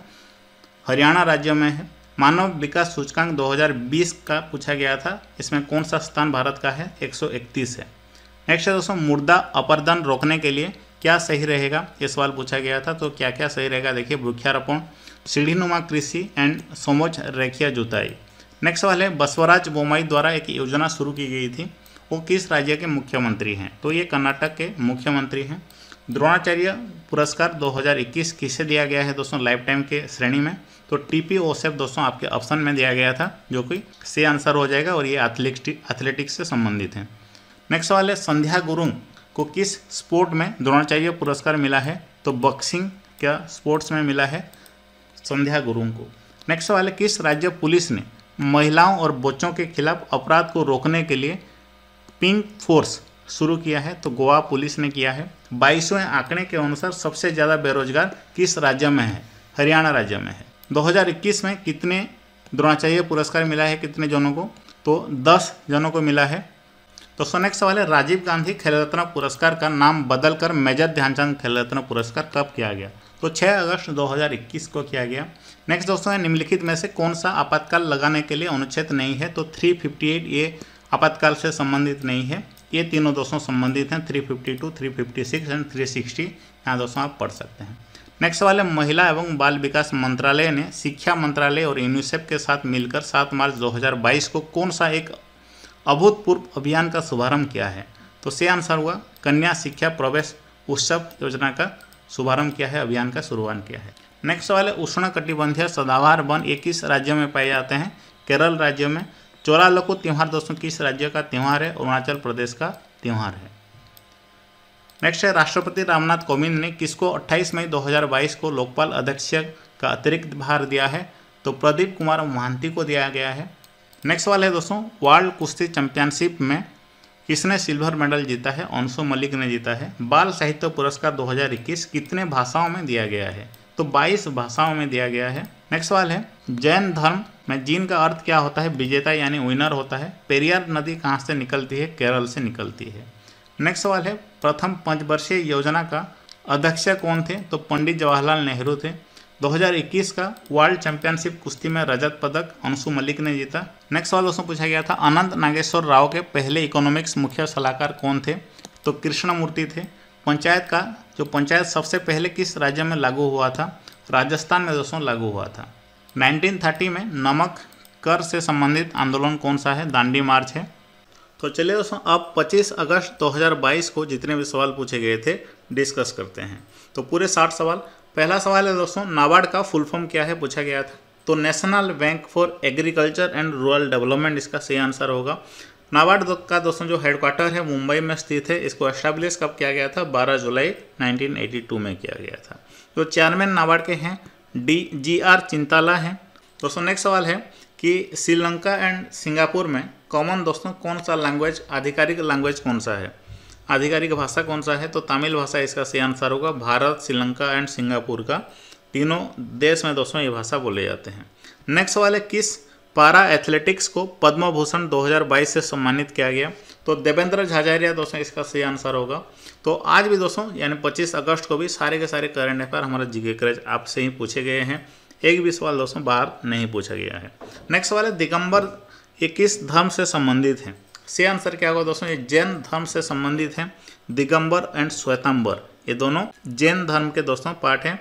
हरियाणा राज्य में है। मानव विकास सूचकांक 2020 का पूछा गया था, इसमें कौन सा स्थान भारत का है, 131 है। नेक्स्ट है दोस्तों मुर्दा अपरदन रोकने के लिए क्या सही रहेगा, ये सवाल पूछा गया था। तो क्या क्या सही रहेगा देखिए, वृक्षारोपण, सीढ़ीनुमा कृषि एंड समोच्च रेखीय जुताई। नेक्स्ट सवाल है बसवराज बोम्मई द्वारा एक योजना शुरू की गई थी, वो किस राज्य के मुख्यमंत्री हैं, तो ये कर्नाटक के मुख्यमंत्री हैं। द्रोणाचार्य पुरस्कार 2021 किसे दिया गया है दोस्तों लाइफ टाइम के श्रेणी में, तो टीपी ओसेफ दोस्तों आपके ऑप्शन में दिया गया था, जो कि सही आंसर हो जाएगा और ये एथलेटिक्स से संबंधित है। नेक्स्ट सवाल है संध्या गुरुंग को किस स्पोर्ट में द्रोणाचार्य पुरस्कार मिला है, तो बॉक्सिंग क्या स्पोर्ट्स में मिला है संध्या गुरुंग को। नेक्स्ट सवाल है किस राज्य पुलिस ने महिलाओं और बच्चों के खिलाफ अपराध को रोकने के लिए पिंक फोर्स शुरू किया है, तो गोवा पुलिस ने किया है। 22वें आंकड़े के अनुसार सबसे ज़्यादा बेरोजगार किस राज्य में है, हरियाणा राज्य में है। 2021 में कितने द्रोणाचार्य पुरस्कार मिला है, कितने जनों को, तो 10 जनों को मिला है। दोस्तों नेक्स्ट सवाल है राजीव गांधी खेल रत्न पुरस्कार का नाम बदलकर मेजर ध्यानचंद खेल रत्न पुरस्कार कब किया गया, तो 6 अगस्त 2021 को किया गया। नेक्स्ट दोस्तों निम्नलिखित में से कौन सा आपातकाल लगाने के लिए अनुच्छेद नहीं है, तो 358 ये आपातकाल से संबंधित नहीं है। ये तीनों दोस्तों संबंधित हैं, 352, 356 एंड 360, यहाँ दोस्तों आप पढ़ सकते हैं। नेक्स्ट सवाल है महिला एवं बाल विकास मंत्रालय ने शिक्षा मंत्रालय और यूनिसेफ के साथ मिलकर 7 मार्च 2022 को कौन सा एक अभूतपूर्व अभियान का शुभारंभ किया है, तो सही आंसर हुआ कन्या शिक्षा प्रवेश उत्सव योजना का शुभारंभ किया है, अभियान का शुरुआत किया है। नेक्स्ट सवाल है उष्णकटिबंधीय सदाबहार वन ये किस राज्य में पाए जाते हैं, केरल राज्य में। चोरालकू त्यौहार दोस्तों किस राज्य का त्यौहार है, अरुणाचल प्रदेश का त्यौहार है। नेक्स्ट है राष्ट्रपति रामनाथ कोविंद ने किसको 28 मई 2022 को लोकपाल अध्यक्ष का अतिरिक्त भार दिया है, तो प्रदीप कुमार मोहंती को दिया गया है। नेक्स्ट सवाल है दोस्तों वर्ल्ड कुश्ती चैंपियनशिप में किसने सिल्वर मेडल जीता है, अंशु मलिक ने जीता है। बाल साहित्य पुरस्कार 2021 कितने भाषाओं में दिया गया है, तो 22 भाषाओं में दिया गया है। नेक्स्ट सवाल है जैन धर्म में जीन का अर्थ क्या होता है, विजेता यानी विनर होता है। पेरियार नदी कहाँ से निकलती है, केरल से निकलती है। नेक्स्ट सवाल है प्रथम 5 वर्षीय योजना का अध्यक्ष कौन थे, तो पंडित जवाहरलाल नेहरू थे। 2021 का वर्ल्ड चैंपियनशिप कुश्ती में रजत पदक अंशु मलिक ने जीता। नेक्स्ट सवाल दोस्तों पूछा गया था अनंत नागेश्वर राव के पहले इकोनॉमिक्स मुख्य सलाहकार कौन थे, तो कृष्णमूर्ति थे। पंचायत का जो पंचायत सबसे पहले किस राज्य में लागू हुआ था, राजस्थान में दोस्तों लागू हुआ था। 1930 में नमक कर से संबंधित आंदोलन कौन सा है, दांडी मार्च है। तो चलिए दोस्तों अब 25 अगस्त 2022 को जितने भी सवाल पूछे गए थे डिस्कस करते हैं। तो पूरे 60 सवाल। पहला सवाल है दोस्तों नाबार्ड का फुल फॉर्म क्या है पूछा गया था, तो national bank for agriculture and rural development इसका सही आंसर होगा। नाबार्ड का दोस्तों जो हेडक्वार्टर है मुंबई में स्थित है। इसको एस्टैब्लिश कब किया गया था? 12 जुलाई 1982 में किया गया था। जो चेयरमैन नाबार्ड के हैं जी आर चिंताला हैं। दोस्तों नेक्स्ट सवाल है कि श्रीलंका एंड सिंगापुर में कॉमन दोस्तों कौन सा लैंग्वेज, आधिकारिक लैंग्वेज कौन सा है, आधिकारिक भाषा कौन सा है? तो तमिल भाषा इसका सही आंसर होगा। भारत, श्रीलंका एंड सिंगापुर का तीनों देश में दोस्तों ये भाषा बोले जाते हैं। नेक्स्ट सवाल है किस पारा एथलेटिक्स को पद्म भूषण 2022 से सम्मानित किया गया? तो देवेंद्र झाझारिया दोस्तों इसका सही आंसर होगा। तो आज भी दोस्तों यानी 25 अगस्त को भी सारे के सारे करंट अफेयर हमारा जीके क्रेज आपसे ही पूछे गए हैं। एक भी सवाल दोस्तों बाहर नहीं पूछा गया है। नेक्स्ट सवाल है दिगंबर ये किस धर्म से संबंधित हैं? सही आंसर क्या होगा दोस्तों? ये जैन धर्म से संबंधित हैं। दिगंबर एंड श्वेतांबर ये दोनों जैन धर्म के दोस्तों पाठ हैं।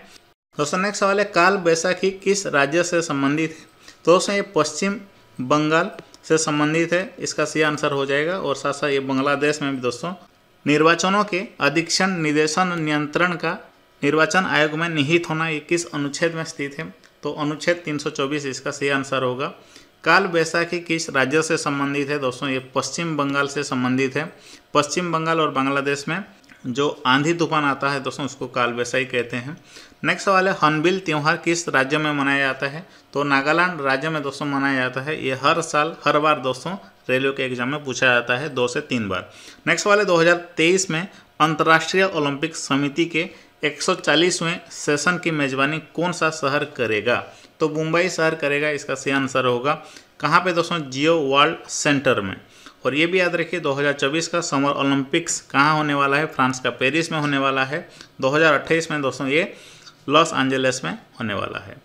दोस्तों नेक्स्ट सवाल है काल बैसाखी किस राज्य से संबंधित है? तो दोस्तों ये पश्चिम बंगाल से संबंधित है। इसका सही आंसर हो जाएगा। और साथ साथ ये बांग्लादेश में भी दोस्तों निर्वाचनों के अधीक्षण निदेशन नियंत्रण का निर्वाचन आयोग में निहित होना ये किस अनुच्छेद में स्थित है? तो अनुच्छेद 324 इसका सही आंसर होगा। काल बैसाखी किस राज्य से संबंधित है? दोस्तों ये पश्चिम बंगाल से संबंधित है। पश्चिम बंगाल और बांग्लादेश में जो आंधी तूफान आता है दोस्तों उसको काल बैसाखी कहते हैं। नेक्स्ट सवाल है हॉर्नबिल त्यौहार किस राज्य में मनाया जाता है? तो नागालैंड राज्य में दोस्तों मनाया जाता है। ये हर साल हर बार दोस्तों रेलवे के एग्जाम में पूछा जाता है 2 से 3 बार। नेक्स्ट सवाल है 2023 में अंतर्राष्ट्रीय ओलंपिक समिति के 140वें सेशन की मेजबानी कौन सा शहर करेगा? तो मुंबई शहर करेगा। इसका सही आंसर होगा। कहाँ पे दोस्तों? जियो वर्ल्ड सेंटर में। और ये भी याद रखिए 2024 का समर ओलंपिक्स कहाँ होने वाला है? फ्रांस का पेरिस में होने वाला है। 2028 में दोस्तों ये लॉस एंजलिस में होने वाला है।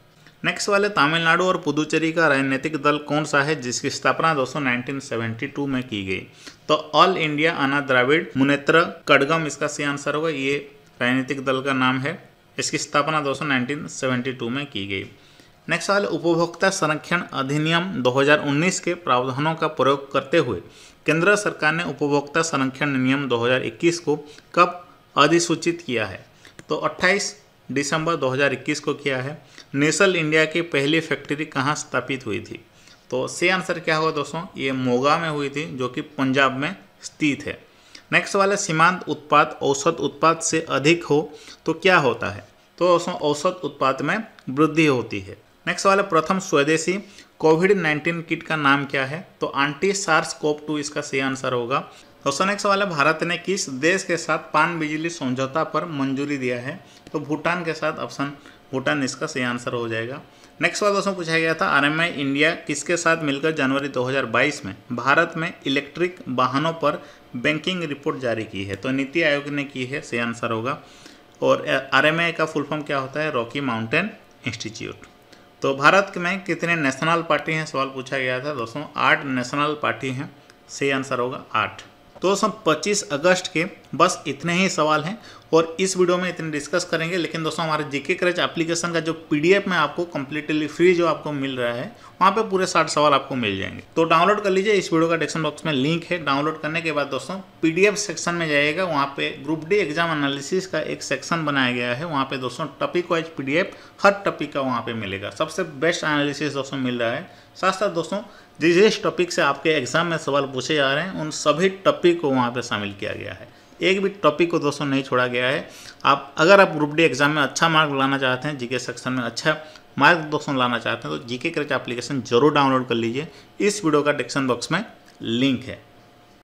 नेक्स्ट वाले तमिलनाडु और पुदुचेरी का राजनीतिक दल कौन सा है जिसकी स्थापना दोस्तों 1972 में की गई? तो ऑल इंडिया अन्ना द्रविड़ मुनेत्र कड़गम इसका सही आंसर होगा। ये राजनीतिक दल का नाम है। इसकी स्थापना दोस्तों 1972 में की गई। नेक्स्ट सवाल उपभोक्ता संरक्षण अधिनियम 2019 के प्रावधानों का प्रयोग करते हुए केंद्र सरकार ने उपभोक्ता संरक्षण नियम 2021 को कब अधिसूचित किया है? तो 28 दिसंबर 2021 को किया है। नेसल इंडिया की पहली फैक्ट्री कहाँ स्थापित हुई थी? तो सही आंसर क्या होगा दोस्तों? ये मोगा में हुई थी जो कि पंजाब में स्थित है। नेक्स्ट सवाल है सीमांत उत्पाद औसत उत्पाद से अधिक हो तो क्या होता है? तो दोस्तों औसत उत्पाद में वृद्धि होती है। नेक्स्ट सवाल है प्रथम स्वदेशी कोविड-19 किट का नाम क्या है? तो एंटी सार्स कोव 2 इसका सही आंसर होगा। दोस्तों नेक्स्ट सवाल है भारत ने किस देश के साथ पान बिजली समझौता पर मंजूरी दिया है? तो भूटान के साथ। ऑप्शन भूटान इसका सही आंसर हो जाएगा। नेक्स्ट सवाल दोस्तों पूछा गया था आरएमआई इंडिया किसके साथ मिलकर जनवरी 2022 में भारत में इलेक्ट्रिक वाहनों पर बैंकिंग रिपोर्ट जारी की है? तो नीति आयोग ने की है। सही आंसर होगा। और आरएमआई का फुल फॉर्म क्या होता है? Rocky mountain institute. तो भारत में कितने नेशनल पार्टी हैं सवाल पूछा गया था दोस्तों। 8 नेशनल पार्टी हैं। सही आंसर होगा 8। तो दोस्तों 25 अगस्त के बस इतने ही सवाल हैं और इस वीडियो में इतने डिस्कस करेंगे। लेकिन दोस्तों हमारे जीके क्रेज एप्लीकेशन का जो पीडीएफ में आपको कम्प्लीटली फ्री जो आपको मिल रहा है वहाँ पे पूरे 60 सवाल आपको मिल जाएंगे। तो डाउनलोड कर लीजिए। इस वीडियो का डिस्क्रिप्शन बॉक्स में लिंक है। डाउनलोड करने के बाद दोस्तों पीडीएफ सेक्शन में जाइएगा। वहाँ पे ग्रुप डी एग्जाम एनालिसिस का एक सेक्शन बनाया गया है। वहाँ पे दोस्तों टॉपिक वाइज पीडीएफ हर टॉपिक का वहाँ पे मिलेगा। सबसे बेस्ट एनालिसिस दोस्तों मिल रहा है। साथ साथ दोस्तों जिस टॉपिक से आपके एग्जाम में सवाल पूछे जा रहे हैं उन सभी टॉपिक को वहाँ पे शामिल किया गया है। एक भी टॉपिक को दोस्तों नहीं छोड़ा गया है। आप अगर आप ग्रुप डी एग्जाम में अच्छा मार्क लाना चाहते हैं, जीके सेक्शन में अच्छा मार्क दोस्तों लाना चाहते हैं तो जीके क्रेज एप्लीकेशन जरूर डाउनलोड कर लीजिए। इस वीडियो का डिस्क्रिप्शन बॉक्स में लिंक है।